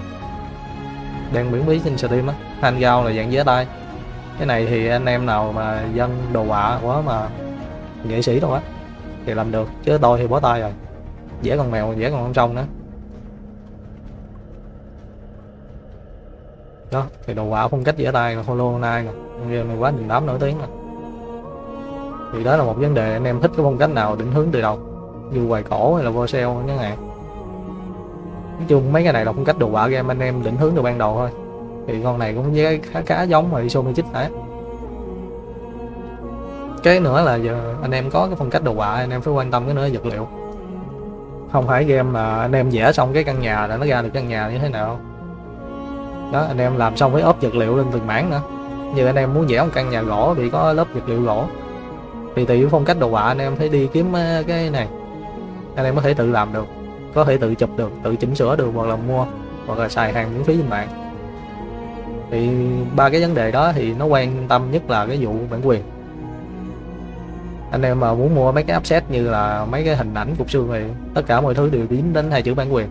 đang miễn phí trên Steam á. Hangout là dạng vẽ tay. Cái này thì anh em nào mà dân đồ họa quá mà nghệ sĩ đâu á thì làm được, chứ tôi thì bó tay rồi, vẽ con mèo vẽ còn không xong nữa. Đó, thì đồ họa phong cách vẽ tay là Hollow Knight nè, con game này quá đình đám nổi tiếng nè. Thì đó là một vấn đề, anh em thích cái phong cách nào định hướng từ đầu, như hoài cổ hay là vô sale chẳng hạn. Nói chung mấy cái này là phong cách đồ họa game anh em định hướng từ ban đầu thôi. Thì con này cũng khá khá giống mà isometric đấy. Cái nữa là giờ anh em có cái phong cách đồ họa, anh em phải quan tâm cái nữa vật liệu. Không phải game mà anh em vẽ xong cái căn nhà là nó ra được căn nhà như thế nào. Đó, anh em làm xong phải ốp vật liệu lên từng mảng nữa. Như anh em muốn vẽ một căn nhà gỗ thì có lớp vật liệu gỗ. Thì tùy phong cách đồ họa anh em phải đi kiếm cái này. Anh em có thể tự làm được, có thể tự chụp được, tự chỉnh sửa được, hoặc là mua, hoặc là xài hàng miễn phí trên mạng. Thì ba cái vấn đề đó thì nó quan tâm nhất là cái vụ bản quyền. Anh em mà muốn mua mấy cái offset như là mấy cái hình ảnh cục xương thì tất cả mọi thứ đều dính đến hai chữ bản quyền.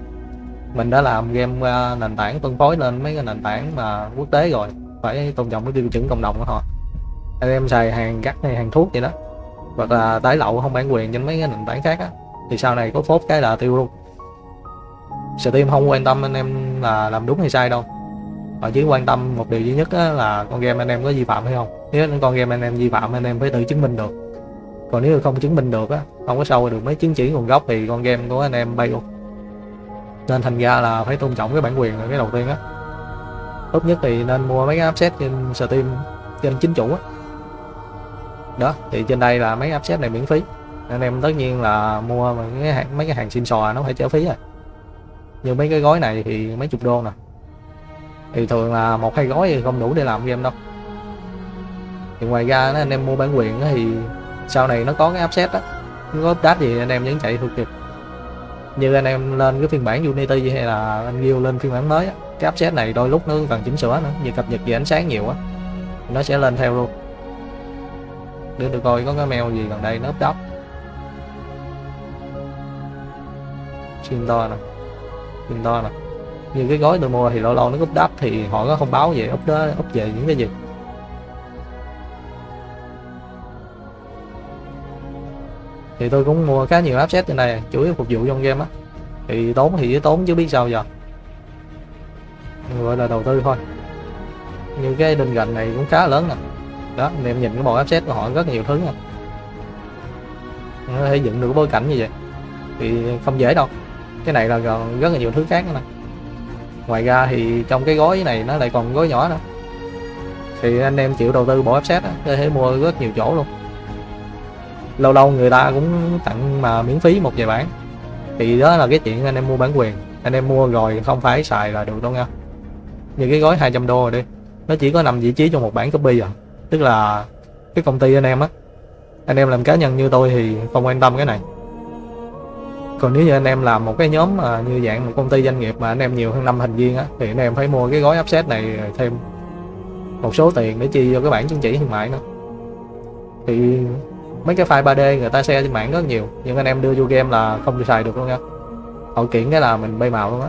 Mình đã làm game qua nền tảng phân phối lên mấy cái nền tảng mà quốc tế rồi, phải tôn trọng cái tiêu chuẩn cộng đồng của họ. Anh em xài hàng gắt hay hàng thuốc vậy đó, hoặc là tải lậu không bản quyền trên mấy cái nền tảng khác á, thì sau này có phốt cái là tiêu luôn. Steam không quan tâm anh em là làm đúng hay sai đâu, họ chỉ quan tâm một điều duy nhất là con game anh em có vi phạm hay không. Nếu con game anh em vi phạm anh em phải tự chứng minh được, còn nếu không chứng minh được á, không có show được mấy chứng chỉ nguồn gốc thì con game của anh em bay luôn. Nên thành ra là phải tôn trọng cái bản quyền là cái đầu tiên á. Tốt nhất thì nên mua mấy cái offset trên Steam trên chính chủ á. Đó, thì trên đây là mấy offset này miễn phí. Anh em tất nhiên là mua mấy cái hàng, mấy cái hàng xịn sò nó phải trả phí rồi. Như mấy cái gói này thì mấy chục đô nè. Thì thường là một hai gói thì không đủ để làm game đâu. Thì ngoài ra anh em mua bản quyền thì sau này nó có cái offset á, nó có update gì anh em vẫn chạy thuộc kịp. Như anh em lên cái phiên bản Unity hay là anh Unreal lên phiên bản mới á, cái update này đôi lúc nó cần chỉnh sửa nữa, như cập nhật về ánh sáng nhiều á, nó sẽ lên theo luôn. để tôi coi có cái mail gì gần đây nó up đắp. Xin to nè, xin to nè. Như cái gói tôi mua thì lâu lâu nó up đắp thì họ có không báo về up đó, up về những cái gì. Thì tôi cũng mua khá nhiều asset trên này, chủ yếu phục vụ trong game á. Thì tốn thì tốn chứ biết sao giờ. Gọi là đầu tư thôi. Như cái đinh gạch này cũng khá lớn nè. Đó, anh em nhìn cái bộ asset của họ rất nhiều thứ nè. Nó thể dựng được bối cảnh như vậy thì không dễ đâu. Cái này là còn rất là nhiều thứ khác nữa nè. Ngoài ra thì trong cái gói này nó lại còn gói nhỏ nữa. Thì anh em chịu đầu tư bộ asset á, có thể mua rất nhiều chỗ luôn. Lâu lâu người ta cũng tặng mà miễn phí một vài bản. Thì đó là cái chuyện anh em mua bản quyền. Anh em mua rồi không phải xài là được đâu nha. Như cái gói hai trăm đô rồi đi, nó chỉ có nằm vị trí trong một bản copy rồi. Tức là cái công ty anh em á, anh em làm cá nhân như tôi thì không quan tâm cái này. Còn nếu như anh em làm một cái nhóm mà như dạng một công ty doanh nghiệp mà anh em nhiều hơn năm thành viên á, thì anh em phải mua cái gói offset này thêm một số tiền để chi vô cái bản chứng chỉ thương mại nữa. Thì mấy cái file ba D người ta share trên mạng rất nhiều, nhưng anh em đưa vô game là không xài được luôn nha. Họ kiện cái là mình bay màu luôn á.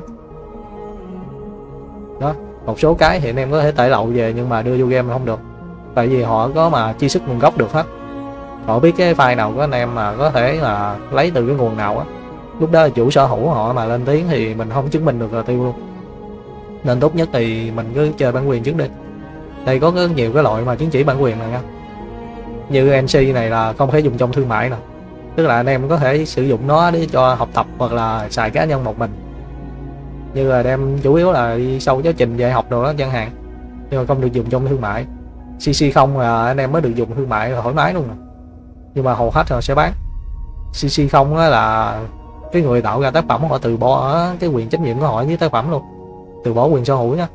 Đó. Đó, một số cái thì anh em có thể tải lậu về nhưng mà đưa vô game là không được. Tại vì họ có mà truy xuất nguồn gốc được hết. Họ biết cái file nào của anh em mà có thể là lấy từ cái nguồn nào á. Lúc đó là chủ sở hữu họ mà lên tiếng thì mình không chứng minh được là tiêu luôn. Nên tốt nhất thì mình cứ chơi bản quyền trước đi. Đây có rất nhiều cái loại mà chứng chỉ bản quyền này nha. Như en xê này là không thể dùng trong thương mại nè. Tức là anh em có thể sử dụng nó để cho học tập hoặc là xài cá nhân một mình. Như là đem chủ yếu là đi sâu giáo trình dạy học đồ đó chẳng hạn. Nhưng mà không được dùng trong thương mại. xê xê không là anh em mới được dùng thương mại là thoải mái luôn nè. Nhưng mà hầu hết họ sẽ bán. xê xê không là cái người tạo ra tác phẩm họ từ bỏ cái quyền trách nhiệm của họ với tác phẩm luôn. Từ bỏ quyền sở hữu nha.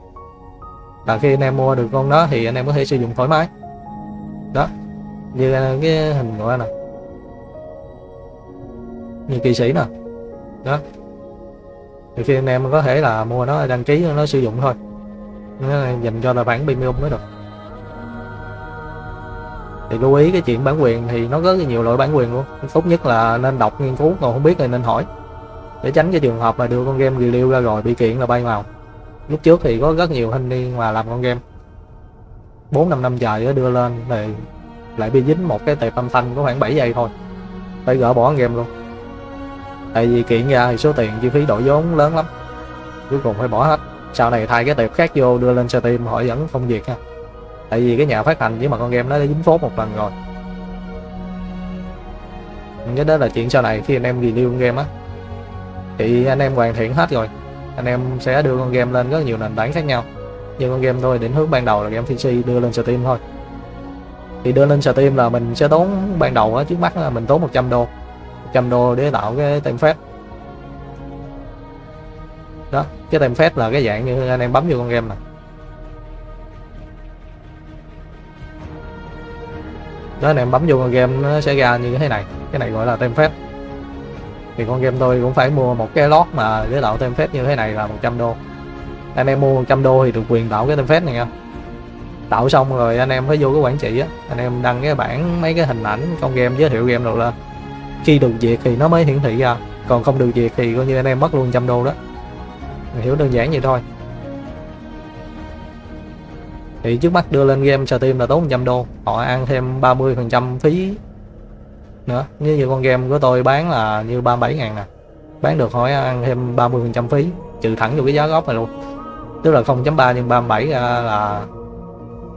Và khi anh em mua được con đó thì anh em có thể sử dụng thoải mái. Đó. Như cái hình của anh nè, như kỵ sĩ nè. Đó, thì khi anh em có thể là mua nó đăng ký nó sử dụng thôi, nó dành cho là bản premium mới được. Thì lưu ý cái chuyện bản quyền thì nó có nhiều loại bản quyền luôn. Tốt nhất là nên đọc nghiên cứu, còn không biết thì nên hỏi, để tránh cái trường hợp mà đưa con game review ra rồi bị kiện là bay màu. Lúc trước thì có rất nhiều thanh niên mà làm con game bốn năm năm trời đưa lên thì lại bị dính một cái tệp âm thanh có khoảng bảy giây thôi, phải gỡ bỏ game luôn. Tại vì kiện ra thì số tiền chi phí đổi vốn lớn lắm, cuối cùng phải bỏ hết. Sau này thay cái tệp khác vô đưa lên Steam họ vẫn không duyệt ha. Tại vì cái nhà phát hành với mà con game nó đã dính phốt một lần rồi. Cái đó là chuyện sau này khi anh em review con game á, thì anh em hoàn thiện hết rồi, anh em sẽ đưa con game lên rất nhiều nền tảng khác nhau. Nhưng con game tôi định hướng ban đầu là game pê xê đưa lên Steam thôi. Thì đưa lên Steam là mình sẽ tốn ban đầu á, trước mắt là mình tốn một trăm đô, một trăm đô để tạo cái template. Đó, cái template là cái dạng như anh em bấm vô con game nè. Đó, anh em bấm vô con game nó sẽ ra như thế này, cái này gọi là template. Thì con game tôi cũng phải mua một cái lot mà để tạo template như thế này là một trăm đô. Anh em mua một trăm đô thì được quyền tạo cái template này nha. Tạo xong rồi anh em phải vô cái quản trị á, anh em đăng cái bảng mấy cái hình ảnh con game, giới thiệu game đồ lên. Khi được duyệt thì nó mới hiển thị ra, còn không được duyệt thì coi như anh em mất luôn một trăm đô đó. Mình hiểu đơn giản vậy thôi. Thì trước mắt đưa lên game Steam là tốn một trăm đô, họ ăn thêm ba mươi phần trăm phí nữa. Như như con game của tôi bán là như ba mươi bảy ngàn nè, bán được họ ăn thêm ba mươi phần trăm phí, trừ thẳng vô cái giá gốc này luôn. Tức là không chấm ba nhân ba mươi bảy là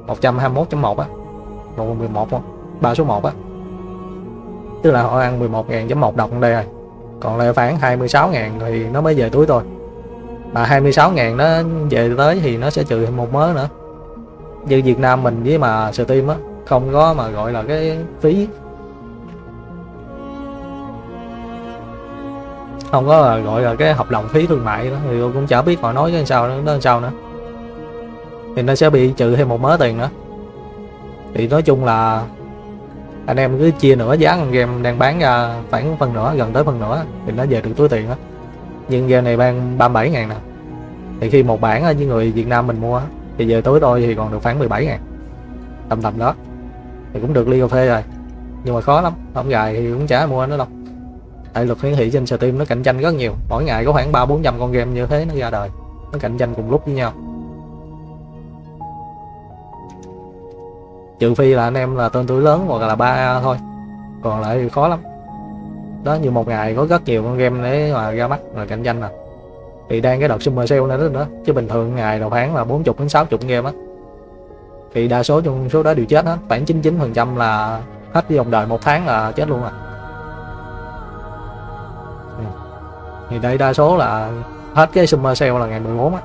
một trăm hai mươi mốt chấm một á, một mười một không? ba số một á. Tức là họ ăn mười một ngàn chấm một đồng đây rồi. Còn lại khoảng hai mươi sáu ngàn thì nó mới về túi tôi. Mà hai mươi sáu ngàn nó về tới thì nó sẽ trừ thêm một mớ nữa. Như Việt Nam mình với mà Steam á, không có mà gọi là cái phí, không có là gọi là cái hợp đồng phí thương mại đó. Thì tôi cũng chả biết họ nói cái sao đó làm sao nữa. Thì nó sẽ bị trừ thêm một mớ tiền nữa. Thì nói chung là anh em cứ chia nửa giá con game đang bán ra, khoảng phần nửa, gần tới phần nửa thì nó về được túi tiền đó. Nhưng game này bán ba mươi bảy ngàn nè. Thì khi một bản với người Việt Nam mình mua thì về túi tôi thì còn được khoảng mười bảy ngàn, tầm tầm đó. Thì cũng được ly cà phê rồi. nhưng mà khó lắm, không gài thì cũng chả mua nó đâu. Tại luật hiển thị trên Steam nó cạnh tranh rất nhiều, mỗi ngày có khoảng ba bốn trăm con game như thế nó ra đời, nó cạnh tranh cùng lúc với nhau. Trừ phi là anh em là tên tuổi lớn hoặc là ba thôi, còn lại thì khó lắm. Đó, như một ngày có rất nhiều con game để mà ra mắt rồi cạnh tranh à. Thì đang cái đợt summer sale này đó nữa, chứ bình thường ngày đầu khoảng là bốn mươi đến sáu mươi game á, thì đa số trong số đó đều chết hết, khoảng chín mươi chín phần trăm là hết vòng đời một tháng là chết luôn à. Thì đây đa số là hết cái summer sale là ngày mười bốn á,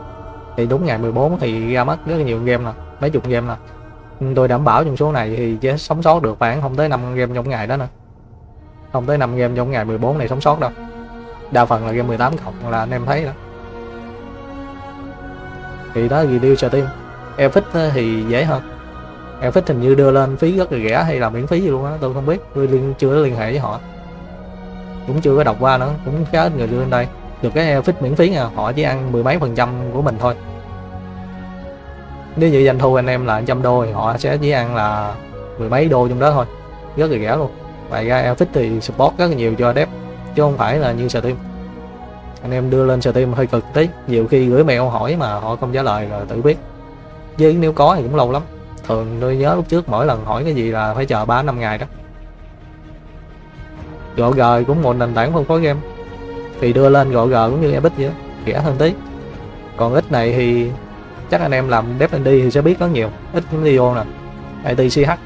thì đúng ngày mười bốn thì ra mắt rất là nhiều game nè, mấy chục game nè. Tôi đảm bảo trong số này thì sẽ sống sót được khoảng không tới năm game trong ngày đó nè, không tới năm game trong ngày mười bốn này sống sót đâu. Đa phần là game mười tám cộng là anh em thấy đó. Thì đó review Steam. Epic thì dễ hơn, Epic hình như đưa lên phí rất là rẻ hay là miễn phí gì luôn á, tôi không biết, tôi liên, chưa liên hệ với họ, cũng chưa có đọc qua nữa, cũng khá ít người đưa lên đây. Được cái Epic miễn phí à, họ chỉ ăn mười mấy phần trăm của mình thôi. Nếu như doanh thu anh em là trăm đô thì họ sẽ chỉ ăn là mười mấy đô trong đó thôi, rất là rẻ luôn. Ngoài ra Epic thì support rất là nhiều cho dev, chứ không phải là như Steam. Anh em đưa lên Steam hơi cực tí, nhiều khi gửi mail hỏi mà họ không trả lời, rồi tự biết. Với nếu có thì cũng lâu lắm, thường tôi nhớ lúc trước mỗi lần hỏi cái gì là phải chờ ba năm ngày đó. giê ô giê cũng một nền tảng phân phối game, thì đưa lên giê ô giê cũng như Epic vậy đó, rẻ hơn tí. Còn ít này thì chắc anh em làm dev indie thì sẽ biết rất nhiều, ít video nè, i tê xê hát.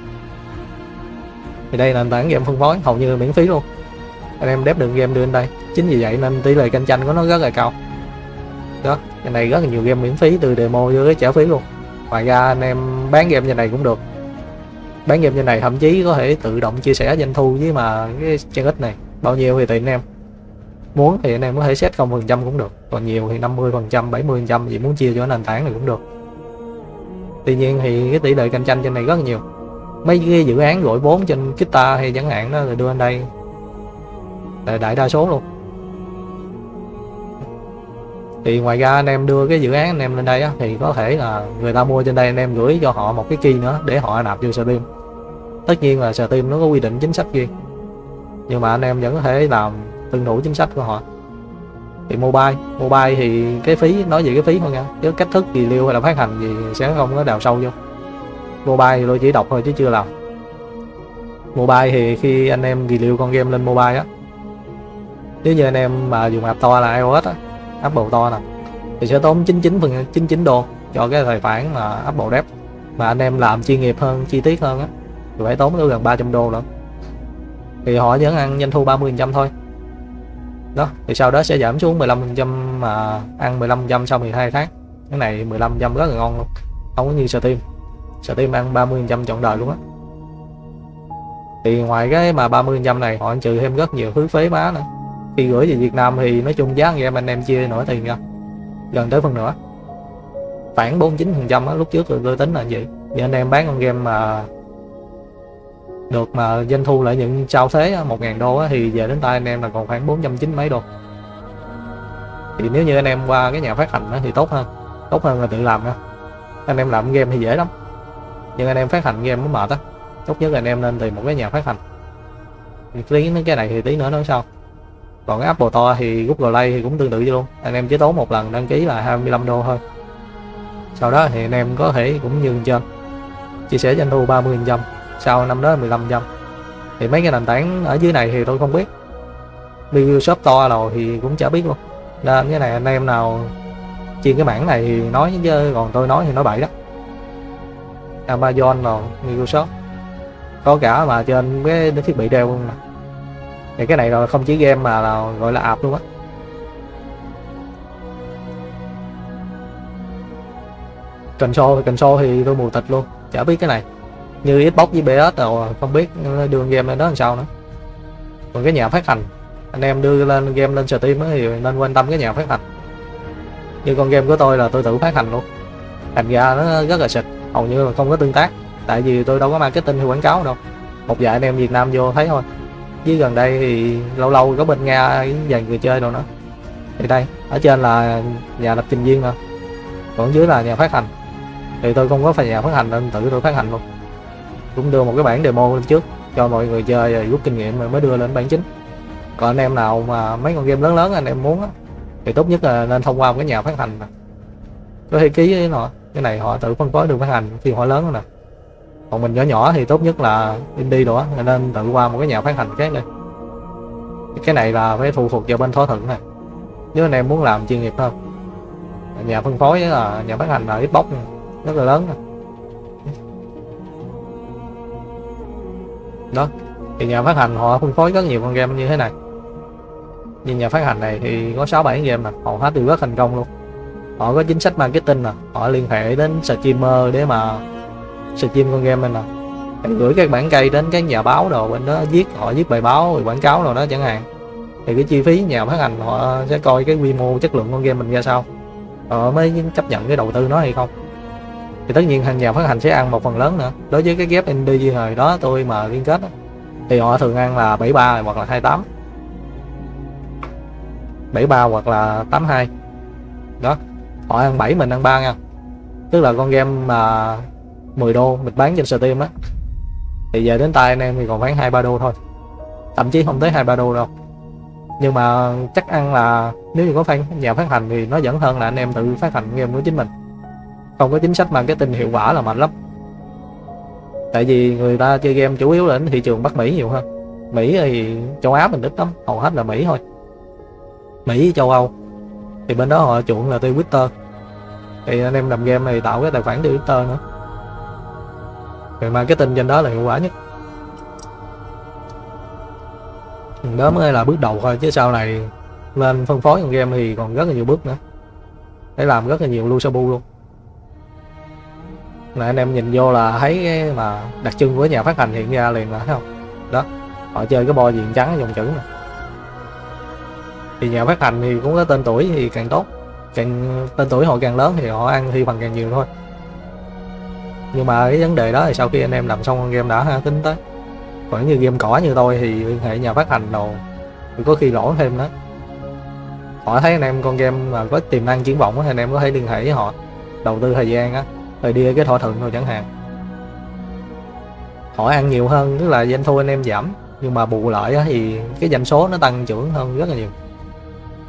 Thì đây là nền tảng game phân phối hầu như miễn phí luôn, anh em dev được game đưa lên đây. Chính vì vậy nên tỷ lệ cạnh tranh của nó rất là cao đó. Cái này rất là nhiều game miễn phí, từ demo cho tới trả phí luôn. Ngoài ra anh em bán game như này cũng được, bán game như này thậm chí có thể tự động chia sẻ doanh thu với mà cái trang ít này, bao nhiêu thì tùy anh em muốn, thì anh em có thể set không phần trăm cũng được, còn nhiều thì năm mươi phần trăm, bảy mươi phần trăm gì muốn chia cho nền tảng này cũng được. Tuy nhiên thì cái tỷ lệ cạnh tranh trên này rất là nhiều, mấy cái dự án gọi vốn trên Kickstarter hay chẳng hạn đó rồi đưa lên đây đại, đại đa số luôn. Thì ngoài ra anh em đưa cái dự án anh em lên đây á, thì có thể là người ta mua trên đây, anh em gửi cho họ một cái key nữa để họ nạp vô Steam. Tất nhiên là Steam nó có quy định chính sách riêng, nhưng mà anh em vẫn có thể làm tuân thủ chính sách của họ. Thì mobile mobile thì cái phí, nói về cái phí thôi nha, chứ cách thức review hay là phát hành gì sẽ không có đào sâu vô. Mobile thì tôi chỉ đọc thôi chứ chưa làm. Mobile thì khi anh em review con game lên mobile á, nếu như anh em mà dùng app to là iOS á, Apple to nè, thì sẽ tốn chín mươi chín đô cho cái tài khoản mà Apple Dev. Mà anh em làm chuyên nghiệp hơn, chi tiết hơn á, thì phải tốn tới gần ba trăm đô lận. Thì họ vẫn ăn doanh thu ba mươi phần trăm thôi. Đó, thì sau đó sẽ giảm xuống mười lăm phần trăm, mà ăn mười lăm phần trăm sau mười hai tháng. Cái này mười lăm phần trăm rất là ngon luôn, không có như Steam. Steam ăn ba mươi phần trăm trọn đời luôn á. Thì ngoài cái mà ba mươi phần trăm này, họ trừ thêm rất nhiều thứ phế má nữa. Khi gửi về Việt Nam thì nói chung giá game anh em chia nổi tiền ra gần tới phần nửa, khoảng bốn mươi chín phần trăm á, lúc trước tôi, tôi tính là vậy. Vậy anh em bán con game mà được mà doanh thu lợi nhuận sau thế á, một nghìn đô á, thì về đến tay anh em là còn khoảng bốn trăm chín mươi mấy đô. Thì nếu như anh em qua cái nhà phát hành á, thì tốt hơn, tốt hơn là tự làm ra. Anh em làm game thì dễ lắm, nhưng anh em phát hành game mới mệt á. Tốt nhất là anh em nên tìm một cái nhà phát hành. Tí cái này thì tí nữa nói sau. Còn cái Apple Store thì Google Play thì cũng tương tự vậy luôn, anh em chỉ tốn một lần đăng ký là hai mươi lăm đô thôi. Sau đó thì anh em có thể cũng như trên, chia sẻ doanh thu ba mươi phần trăm, sau năm đó mười lăm phần trăm. Thì mấy cái nền tảng ở dưới này thì tôi không biết, review shop to rồi thì cũng chả biết luôn. Nên cái này anh em nào chuyên cái mảng này thì nói, chứ còn tôi nói thì nói bậy đó. Amazon rồi, review shop có cả mà trên cái thiết bị đeo luôn nè. Thì cái này rồi không chỉ game mà là gọi là app luôn á. Console, console thì tôi mù tịch luôn, chả biết cái này. Như Xbox với pê ét rồi không biết đưa game lên đó làm sao nữa. Còn cái nhà phát hành, anh em đưa lên game lên Steam thì nên quan tâm cái nhà phát hành. Như con game của tôi là tôi tự phát hành luôn, thành ra nó rất là xịt, hầu như là không có tương tác. Tại vì tôi đâu có marketing hay quảng cáo đâu, một vài anh em Việt Nam vô thấy thôi. Với gần đây thì lâu lâu có bên Nga dành người chơi đâu nữa. Thì đây, ở trên là nhà lập trình viên nè, còn dưới là nhà phát hành. Thì tôi không có phải nhà phát hành nên tự tôi phát hành luôn, cũng đưa một cái bản demo lên trước, cho mọi người chơi rồi rút kinh nghiệm rồi mới đưa lên bản chính. Còn anh em nào mà mấy con game lớn lớn anh em muốn á, thì tốt nhất là nên thông qua một cái nhà phát hành nè, có thể ký với họ, cái này họ tự phân phối được phát hành khi họ lớn nè. Còn mình nhỏ nhỏ thì tốt nhất là indie nữa, nên tự qua một cái nhà phát hành cái này. Cái này là phải phụ thuộc vào bên thỏa thuận này. Nếu anh em muốn làm chuyên nghiệp hơn, nhà phân phối là nhà phát hành là Xbox này, rất là lớn này. Đó, thì nhà phát hành họ phân phối rất nhiều con game như thế này. Nhưng nhà phát hành này thì có sáu bảy game mà họ hết thì rất thành công luôn. Họ có chính sách marketing nè, họ liên hệ đến streamer để mà stream con game mình nè, gửi các bản cây đến các nhà báo đồ bên đó viết, họ viết bài báo rồi quảng cáo rồi đó chẳng hạn. Thì cái chi phí nhà phát hành họ sẽ coi cái quy mô chất lượng con game mình ra sao, họ mới chấp nhận cái đầu tư nó hay không. Thì tất nhiên hàng nhà phát hành sẽ ăn một phần lớn nữa. Đối với cái ghép indie như hồi đó tôi mà liên kết đó, thì họ thường ăn là bảy ba hoặc là hai tám, bảy ba hoặc là tám hai. Đó, họ ăn bảy mình ăn ba nha. Tức là con game mà mười đô mình bán trên Steam á, thì về đến tay anh em thì còn bán hai ba đô thôi, thậm chí không tới hai ba đô đâu. Nhưng mà chắc ăn là nếu như có fan nhà phát hành thì nó vẫn hơn là anh em tự phát hành game của chính mình. Không có chính sách marketing hiệu quả là mạnh lắm. Tại vì người ta chơi game chủ yếu là đến thị trường Bắc Mỹ nhiều hơn. Mỹ thì châu Á mình ít lắm, hầu hết là Mỹ thôi. Mỹ, châu Âu thì bên đó họ chuộng là tiêu Twitter. Thì anh em làm game này tạo cái tài khoản tiêu Twitter nữa, rồi marketing trên đó là hiệu quả nhất. Đó mới là bước đầu thôi, chứ sau này lên phân phối con game thì còn rất là nhiều bước nữa, để làm rất là nhiều lu sabu luôn. Là anh em nhìn vô là thấy cái mà đặc trưng của nhà phát hành hiện ra liền là thấy không? Đó, họ chơi cái bo diện trắng dòng chữ này. Thì nhà phát hành thì cũng có tên tuổi thì càng tốt, càng tên tuổi họ càng lớn thì họ ăn thi bằng càng nhiều thôi. Nhưng mà cái vấn đề đó thì sau khi anh em làm xong con game đã ha, tính tới. Còn như game cỏ như tôi thì liên hệ nhà phát hành đồ thì có khi lỗ thêm đó. Họ thấy anh em con game mà có tiềm năng triển vọng thì anh em có thể liên hệ với họ, đầu tư thời gian á, rồi đi cái thỏa thuận rồi chẳng hạn. Họ ăn nhiều hơn, tức là doanh thu anh em giảm, nhưng mà bù lợi á, thì cái doanh số nó tăng trưởng hơn rất là nhiều.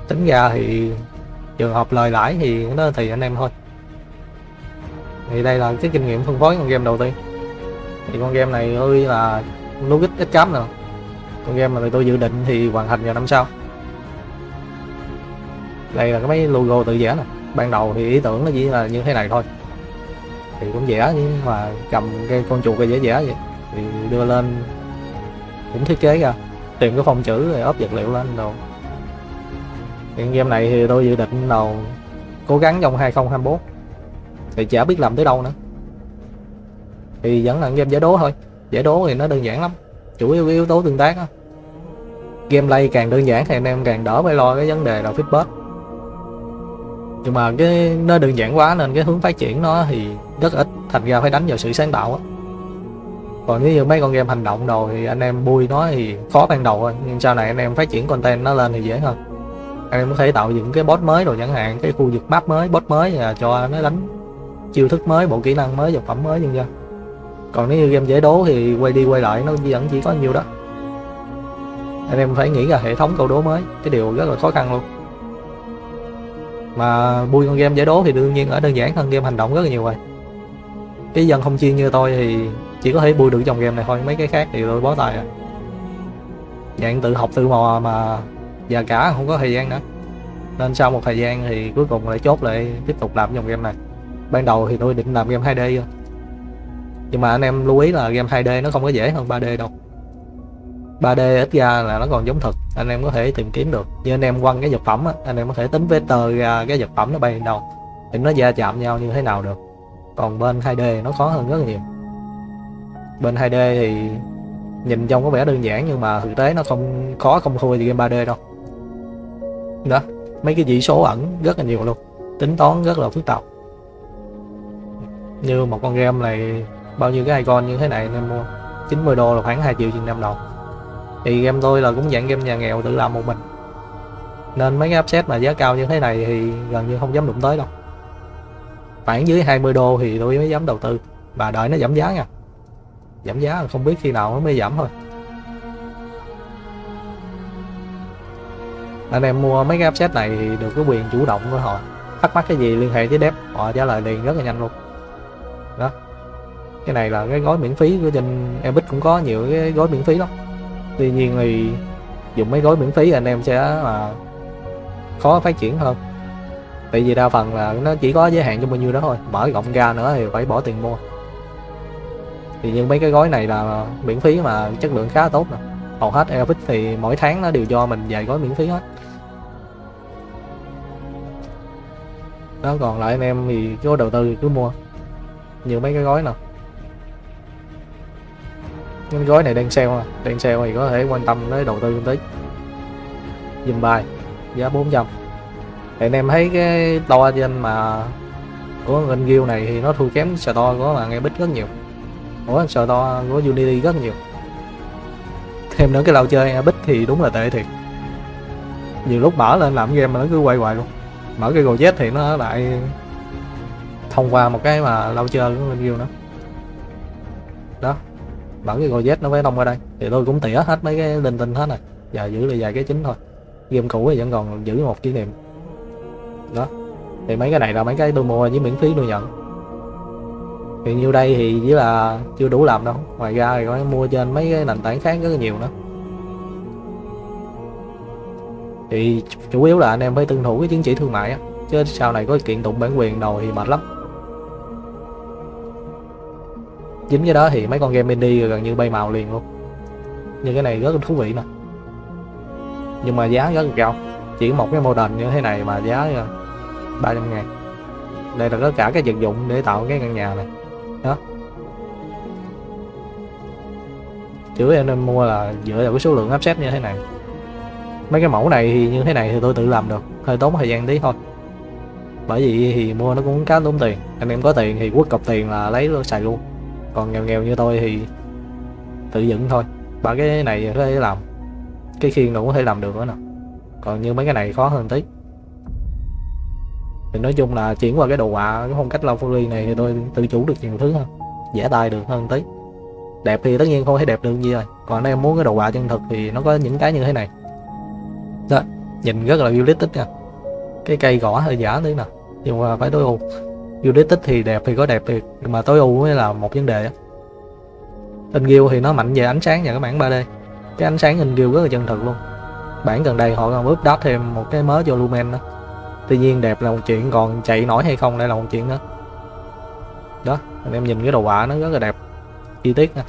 Tính ra thì trường hợp lời lãi thì nó tùy anh em thôi. Thì đây là cái kinh nghiệm phân phối con game đầu tiên. Thì con game này ơi là Logic Escape nè, con game mà tôi dự định thì hoàn thành vào năm sau. Đây là cái mấy logo tự vẽ nè. Ban đầu thì ý tưởng nó chỉ là như thế này thôi, thì cũng vẽ, nhưng mà cầm cái con chuột cái dễ vẽ vậy thì đưa lên cũng thiết kế ra, tìm cái phông chữ rồi ốp vật liệu lên đồ. Hiện game này thì tôi dự định đầu cố gắng trong hai không hai tư, thì chả biết làm tới đâu nữa. Thì vẫn là game giải đố thôi, giải đố thì nó đơn giản lắm, chủ yếu yếu tố tương tác á. Gameplay càng đơn giản thì anh em càng đỡ phải lo cái vấn đề là feedback. Nhưng mà cái nó đơn giản quá nên cái hướng phát triển nó thì rất ít, thành ra phải đánh vào sự sáng tạo á. Còn nếu như mấy con game hành động đồ thì anh em bui nó thì khó ban đầu thôi, nhưng sau này anh em phát triển content nó lên thì dễ hơn. Anh em có thể tạo những cái boss mới rồi chẳng hạn, cái khu vực map mới, boss mới là cho nó đánh chiêu thức mới, bộ kỹ năng mới, vật phẩm mới. Nhưng ra còn nếu như game giải đố thì quay đi quay lại nó vẫn chỉ có nhiêu đó, anh em phải nghĩ ra hệ thống câu đố mới, cái điều rất là khó khăn luôn. Mà bui con game giải đố thì đương nhiên ở đơn giản hơn game hành động rất là nhiều rồi. Cái dân không chuyên như tôi thì chỉ có thể bui được trong game này thôi, mấy cái khác thì tôi bó tay rồi. Dạng tự học tự mò mà già cả không có thời gian nữa, nên sau một thời gian thì cuối cùng lại chốt lại tiếp tục làm trong game này. Ban đầu thì tôi định làm game hai D rồi, nhưng mà anh em lưu ý là game hai D nó không có dễ hơn ba D đâu. Ba D ít ra là nó còn giống thực, anh em có thể tìm kiếm được. Như anh em quăng cái vật phẩm á, anh em có thể tính vector ra cái vật phẩm nó bay đâu, thì nó va chạm nhau như thế nào được. Còn bên hai D nó khó hơn rất là nhiều. Bên hai D thì nhìn trông có vẻ đơn giản, nhưng mà thực tế nó không khó không thua gì game ba D đâu. Đó, mấy cái chỉ số ẩn rất là nhiều luôn, tính toán rất là phức tạp. Như một con game này bao nhiêu cái icon như thế này anh em mua chín mươi đô là khoảng hai triệu trên năm đồng. Thì game tôi là cũng dạng game nhà nghèo tự làm một mình, nên mấy cái upset mà giá cao như thế này thì gần như không dám đụng tới đâu. Khoảng dưới hai mươi đô thì tôi mới dám đầu tư, và đợi nó giảm giá nha. Giảm giá không biết khi nào nó mới giảm thôi. Anh em mua mấy cái upset này thì được cái quyền chủ động của họ, thắc mắc cái gì liên hệ với dev họ trả lời liền rất là nhanh luôn đó. Cái này là cái gói miễn phí của trên Epic, cũng có nhiều cái gói miễn phí lắm, tuy nhiên thì dùng mấy gói miễn phí anh em sẽ là khó phát triển hơn, tại vì đa phần là nó chỉ có giới hạn cho bao nhiêu đó thôi, mở rộng ra nữa thì phải bỏ tiền mua. Thì nhưng mấy cái gói này là miễn phí mà chất lượng khá tốt nè, hầu hết Epic thì mỗi tháng nó đều cho mình vài gói miễn phí hết đó. Còn lại anh em thì cứ đầu tư cứ mua nhiều mấy cái gói nào, những gói này đang sale, đang sale thì có thể quan tâm tới đầu tư một tí. Dùm bài giá bốn trăm. Thì anh em thấy cái to trên mà của Ngân Guild này thì nó thua kém store của mà Epic rất nhiều, của store của Unity rất nhiều. Thêm nữa cái lầu chơi Epic thì đúng là tệ thiệt, nhiều lúc mở lên làm game mà nó cứ quay hoài luôn. Mở cái Gojek thì nó lại thông qua một cái mà lâu chơi của Ngân Guild nữa đó, mở cái Gojek nó phải thông qua đây. Thì tôi cũng tỉa hết mấy cái linh tinh hết này, giờ giữ lại vài cái chính thôi, game cũ thì vẫn còn giữ một kỷ niệm đó. Thì mấy cái này là mấy cái tôi mua với miễn phí tôi nhận, thì nhiêu đây thì chỉ là chưa đủ làm đâu. Ngoài ra thì có mua trên mấy cái nền tảng khác rất là nhiều nữa. Thì chủ yếu là anh em phải tuân thủ cái chứng chỉ thương mại á, chứ sau này có kiện tụng bản quyền đầu thì mệt lắm. Chính cái đó thì mấy con game indie gần như bay màu liền luôn, nhưng cái này rất là thú vị nè, nhưng mà giá rất là cao. Chỉ một cái model như thế này mà giá ba trăm ngàn. Đây là có cả cái vật dụng để tạo cái căn nhà này đó. Chữ em nên mua là dựa vào cái số lượng upset như thế này. Mấy cái mẫu này thì như thế này thì tôi tự làm được, hơi tốn thời gian tí thôi, bởi vì thì mua nó cũng khá tốn tiền. Anh em có tiền thì quất cọc tiền là lấy luôn xài luôn, còn nghèo nghèo như tôi thì tự dựng thôi. Ba cái này có thể làm, cái khiên nó cũng có thể làm được nữa nè, còn như mấy cái này khó hơn tí. Thì nói chung là chuyển qua cái đồ họa cái phong cách lau poly này thì tôi tự chủ được nhiều thứ hơn, vẽ tay được hơn tí. Đẹp thì tất nhiên không thể đẹp được gì rồi, còn nếu em muốn cái đồ họa chân thực thì nó có những cái như thế này đó, nhìn rất là realistic nha. Cái cây gõ hơi giả tí nè, nhưng mà phải tối ưu. Realistic thì đẹp thì có đẹp thì, nhưng mà tối ưu mới là một vấn đề á. Unreal thì nó mạnh về ánh sáng và cái mảng ba D, cái ánh sáng Unreal rất là chân thực luôn. Bản gần đây họ còn ướp đáp thêm một cái mớ cho Lumen đó. Tuy nhiên đẹp là một chuyện, còn chạy nổi hay không lại là một chuyện nữa đó. Anh em nhìn cái đồ họa nó rất là đẹp chi tiết nè.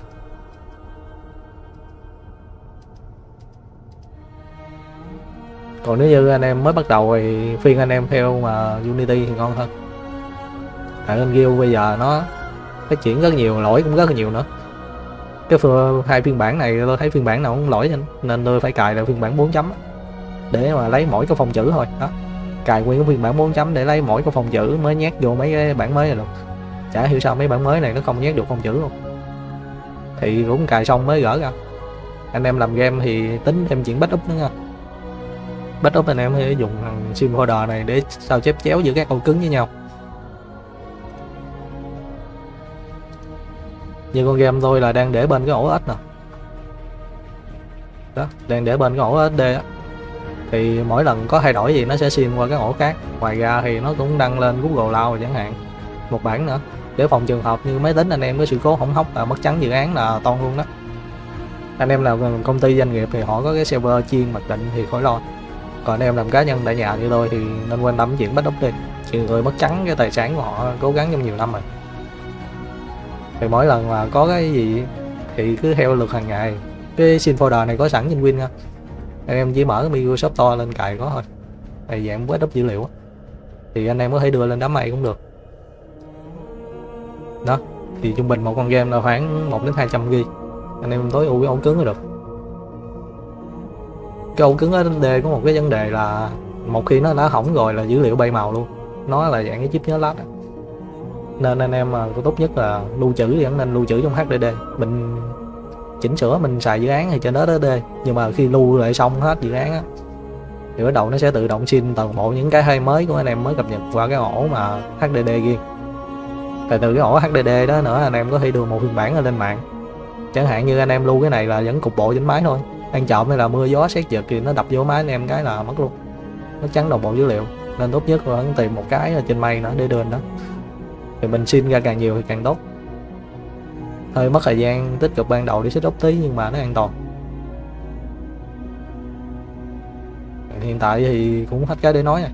Còn nếu như anh em mới bắt đầu thì phiên anh em theo mà Unity thì ngon hơn, tại Unreal bây giờ nó phát triển rất nhiều, lỗi cũng rất là nhiều nữa. Cái phương, hai phiên bản này tôi thấy phiên bản nào cũng lỗi, nên tôi phải cài lại phiên bản bốn chấm để mà lấy mỗi cái phòng chữ thôi đó. Cài nguyên cái phiên bản bốn chấm để lấy mỗi cái phòng chữ mới nhét vô mấy cái bản mới này luôn. Chả hiểu sao mấy bản mới này nó không nhét được phòng chữ luôn, thì cũng cài xong mới gỡ ra. Anh em làm game thì tính thêm chuyện backup nữa nha. Backup anh em hãy dùng thằng sim folder này để sao chép chéo giữa các ổ cứng với nhau. Như con game tôi là đang để bên cái ổ ếch nè đó, đang để bên cái ổ ét đê á, thì mỗi lần có thay đổi gì nó sẽ xin qua cái ổ khác. Ngoài ra thì nó cũng đăng lên Google Lao chẳng hạn một bản nữa, để phòng trường hợp như máy tính anh em có sự cố hỏng hóc là mất trắng dự án là toàn luôn đó. Anh em làm công ty doanh nghiệp thì họ có cái server chuyên mặc định thì khỏi lo, còn anh em làm cá nhân tại nhà như tôi thì nên quan tâm chuyện backup đi, chuyện người mất trắng cái tài sản của họ cố gắng trong nhiều năm rồi. Thì mỗi lần mà có cái gì thì cứ theo lượt hàng ngày. Cái xin folder này có sẵn trên Win, anh em chỉ mở cái Microsoft to lên cài có thôi. Này dạng backup dữ liệu thì anh em có thể đưa lên đám mây cũng được đó. Thì trung bình một con game là khoảng một đến hai trăm gi-ga-bai, anh em tối ưu cái ổ cứng là được. Cái ổ cứng ét đê có một cái vấn đề là một khi nó đã hỏng rồi là dữ liệu bay màu luôn, nó là dạng cái chip nhớ lát đó. Nên anh em tốt nhất là lưu trữ, vẫn nên lưu trữ trong hát đê đê. Mình chỉnh sửa mình xài dự án thì trên đó ét đê, nhưng mà khi lưu lại xong hết dự án á thì bắt đầu nó sẽ tự động xin toàn bộ những cái hay mới của anh em mới cập nhật qua cái ổ mà hát đê đê riêng. Tại từ cái ổ hát đê đê đó nữa anh em có thể đưa một phiên bản lên mạng Chẳng hạn như anh em lưu cái này là vẫn cục bộ trên máy thôi, ăn trộm hay là mưa gió xét giật thì nó đập vô máy anh em cái là mất luôn, nó chắn đồng bộ dữ liệu. Nên tốt nhất là vẫn tìm một cái ở trên mây nữa để đưa nó, thì mình xin ra càng nhiều thì càng tốt. Hơi mất thời gian tích cực ban đầu để setup tí nhưng mà nó an toàn. Hiện tại thì cũng hết cái để nói này,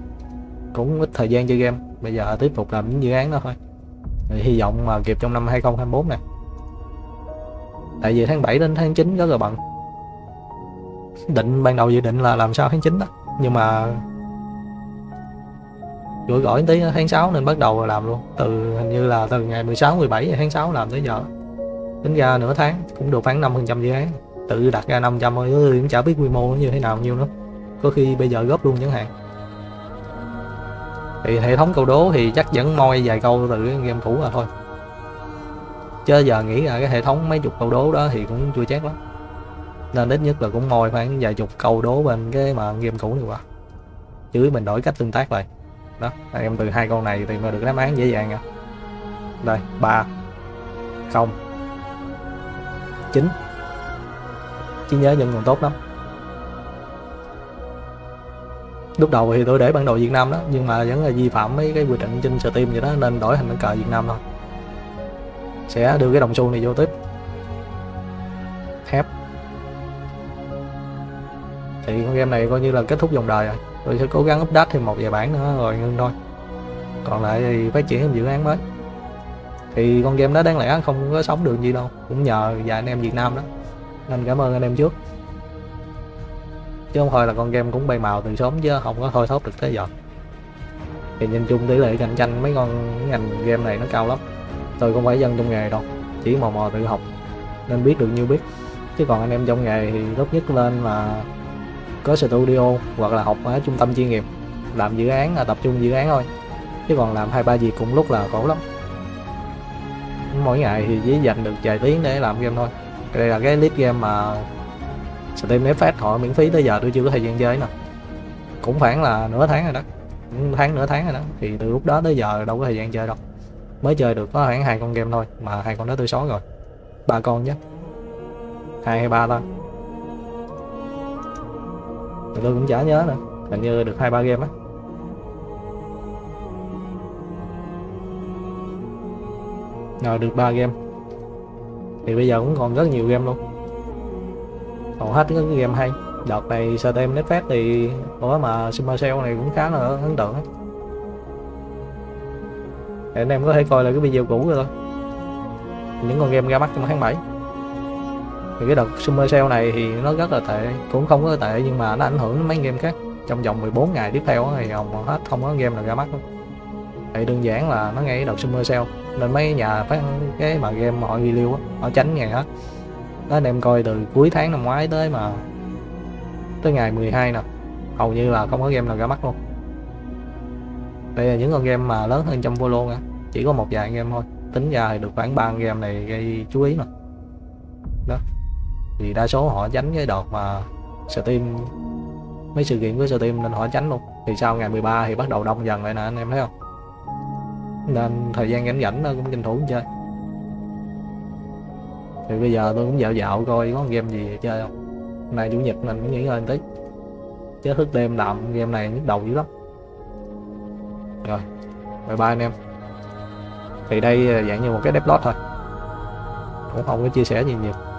cũng ít thời gian chơi game, bây giờ tiếp tục làm những dự án đó thôi. Thì hy vọng mà kịp trong năm hai không hai mốt này, tại vì tháng bảy đến tháng chín rất là bận. Định ban đầu dự định là làm sao tháng chín đó, nhưng mà gửi gỏi tí tháng sáu nên bắt đầu làm luôn. Từ hình như là từ ngày mười sáu mười bảy tháng sáu làm tới giờ, tính ra nửa tháng cũng được khoảng năm phần trăm dự án. Tự đặt ra năm trăm thôi chứ cũng chả biết quy mô nó như thế nào nhiêu nữa, có khi bây giờ góp luôn chẳng hạn. Thì hệ thống câu đố thì chắc vẫn moi vài câu từ cái game cũ là thôi, chứ giờ nghĩ là cái hệ thống mấy chục câu đố đó thì cũng chưa chắc lắm, nên ít nhất là cũng moi khoảng vài chục câu đố bên cái mà game cũ này qua, chứ mình đổi cách tương tác vậy đó. Em từ hai câu này thì mà được đáp án dễ dàng nha. Đây, ba không chín, trí nhớ vẫn còn tốt lắm. Lúc đầu thì tôi để bản đồ Việt Nam đó, nhưng mà vẫn là vi phạm mấy cái quy định trên Steam vậy đó, nên đổi thành bản cờ Việt Nam thôi. Sẽ đưa cái đồng xu này vô tiếp. Thép thì con game này coi như là kết thúc dòng đời rồi. Tôi sẽ cố gắng update thêm một vài bản nữa rồi ngưng thôi, còn lại thì phát triển thêm dự án mới. Thì con game đó đáng lẽ không có sống được gì đâu, cũng nhờ vài anh em Việt Nam đó, nên cảm ơn anh em trước, chứ không thôi là con game cũng bay màu từ sớm chứ không có thôi thóp được tới giờ. Thì nhìn chung tỷ lệ cạnh tranh mấy con ngành game này nó cao lắm. Tôi không phải dân trong nghề đâu, chỉ mò mò tự học nên biết được nhiêu biết, chứ còn anh em trong nghề thì tốt nhất lên mà có studio hoặc là học ở trung tâm chuyên nghiệp, làm dự án là tập trung dự án thôi, chứ còn làm hai ba việc cùng lúc là khổ lắm. Mỗi ngày thì chỉ dành được vài tiếng để làm game thôi. Đây là cái list game mà Steam để phát họ miễn phí tới giờ tôi chưa có thời gian chơi nè, cũng khoảng là nửa tháng rồi đó, tháng nửa tháng rồi đó. Thì từ lúc đó tới giờ đâu có thời gian chơi đâu, mới chơi được có khoảng hai con game thôi, mà hai con đó tôi xóa rồi, ba con nhé, hai hay ba thôi, tôi cũng chả nhớ nữa, hình như được hai ba game á. Rồi được ba game, thì bây giờ cũng còn rất nhiều game luôn, hầu hết các game hay. Đợt này Steam Netfest thì có mà Summer Sale này cũng khá là ấn tượng. Để anh em có thể coi lại cái video cũ rồi thôi, những con game ra mắt trong tháng bảy. Thì cái đợt Summer Sale này thì nó rất là tệ, cũng không có tệ nhưng mà nó ảnh hưởng đến mấy game khác. Trong vòng mười bốn ngày tiếp theo thì hầu hết không có game nào ra mắt luôn. Thì đơn giản là nó ngay cái đợt Summer Sale nên mấy nhà phát cái mà game mà họ review á, họ tránh ngày hết. Đó, anh em coi từ cuối tháng năm ngoái tới mà tới ngày mười hai nè, hầu như là không có game nào ra mắt luôn. Đây là những con game mà lớn hơn trăm follow nha, chỉ có một vài game thôi, tính ra thì được khoảng ba game này gây chú ý mà. Đó, thì đa số họ tránh cái đợt mà Steam, mấy sự kiện của Steam nên họ tránh luôn. Thì sau ngày mười ba thì bắt đầu đông dần lại nè, anh em thấy không, nên thời gian rảnh rảnh nó cũng tranh thủ chơi. Thì bây giờ tôi cũng dạo dạo coi có game gì chơi không. Hôm nay chủ nhật mình cũng nghỉ ngơi một tí, chứ thức đêm làm game này nhức đầu dữ lắm. Rồi, bye bye anh em. Thì đây dạng như một cái dev log thôi, cũng không có chia sẻ gì nhiều.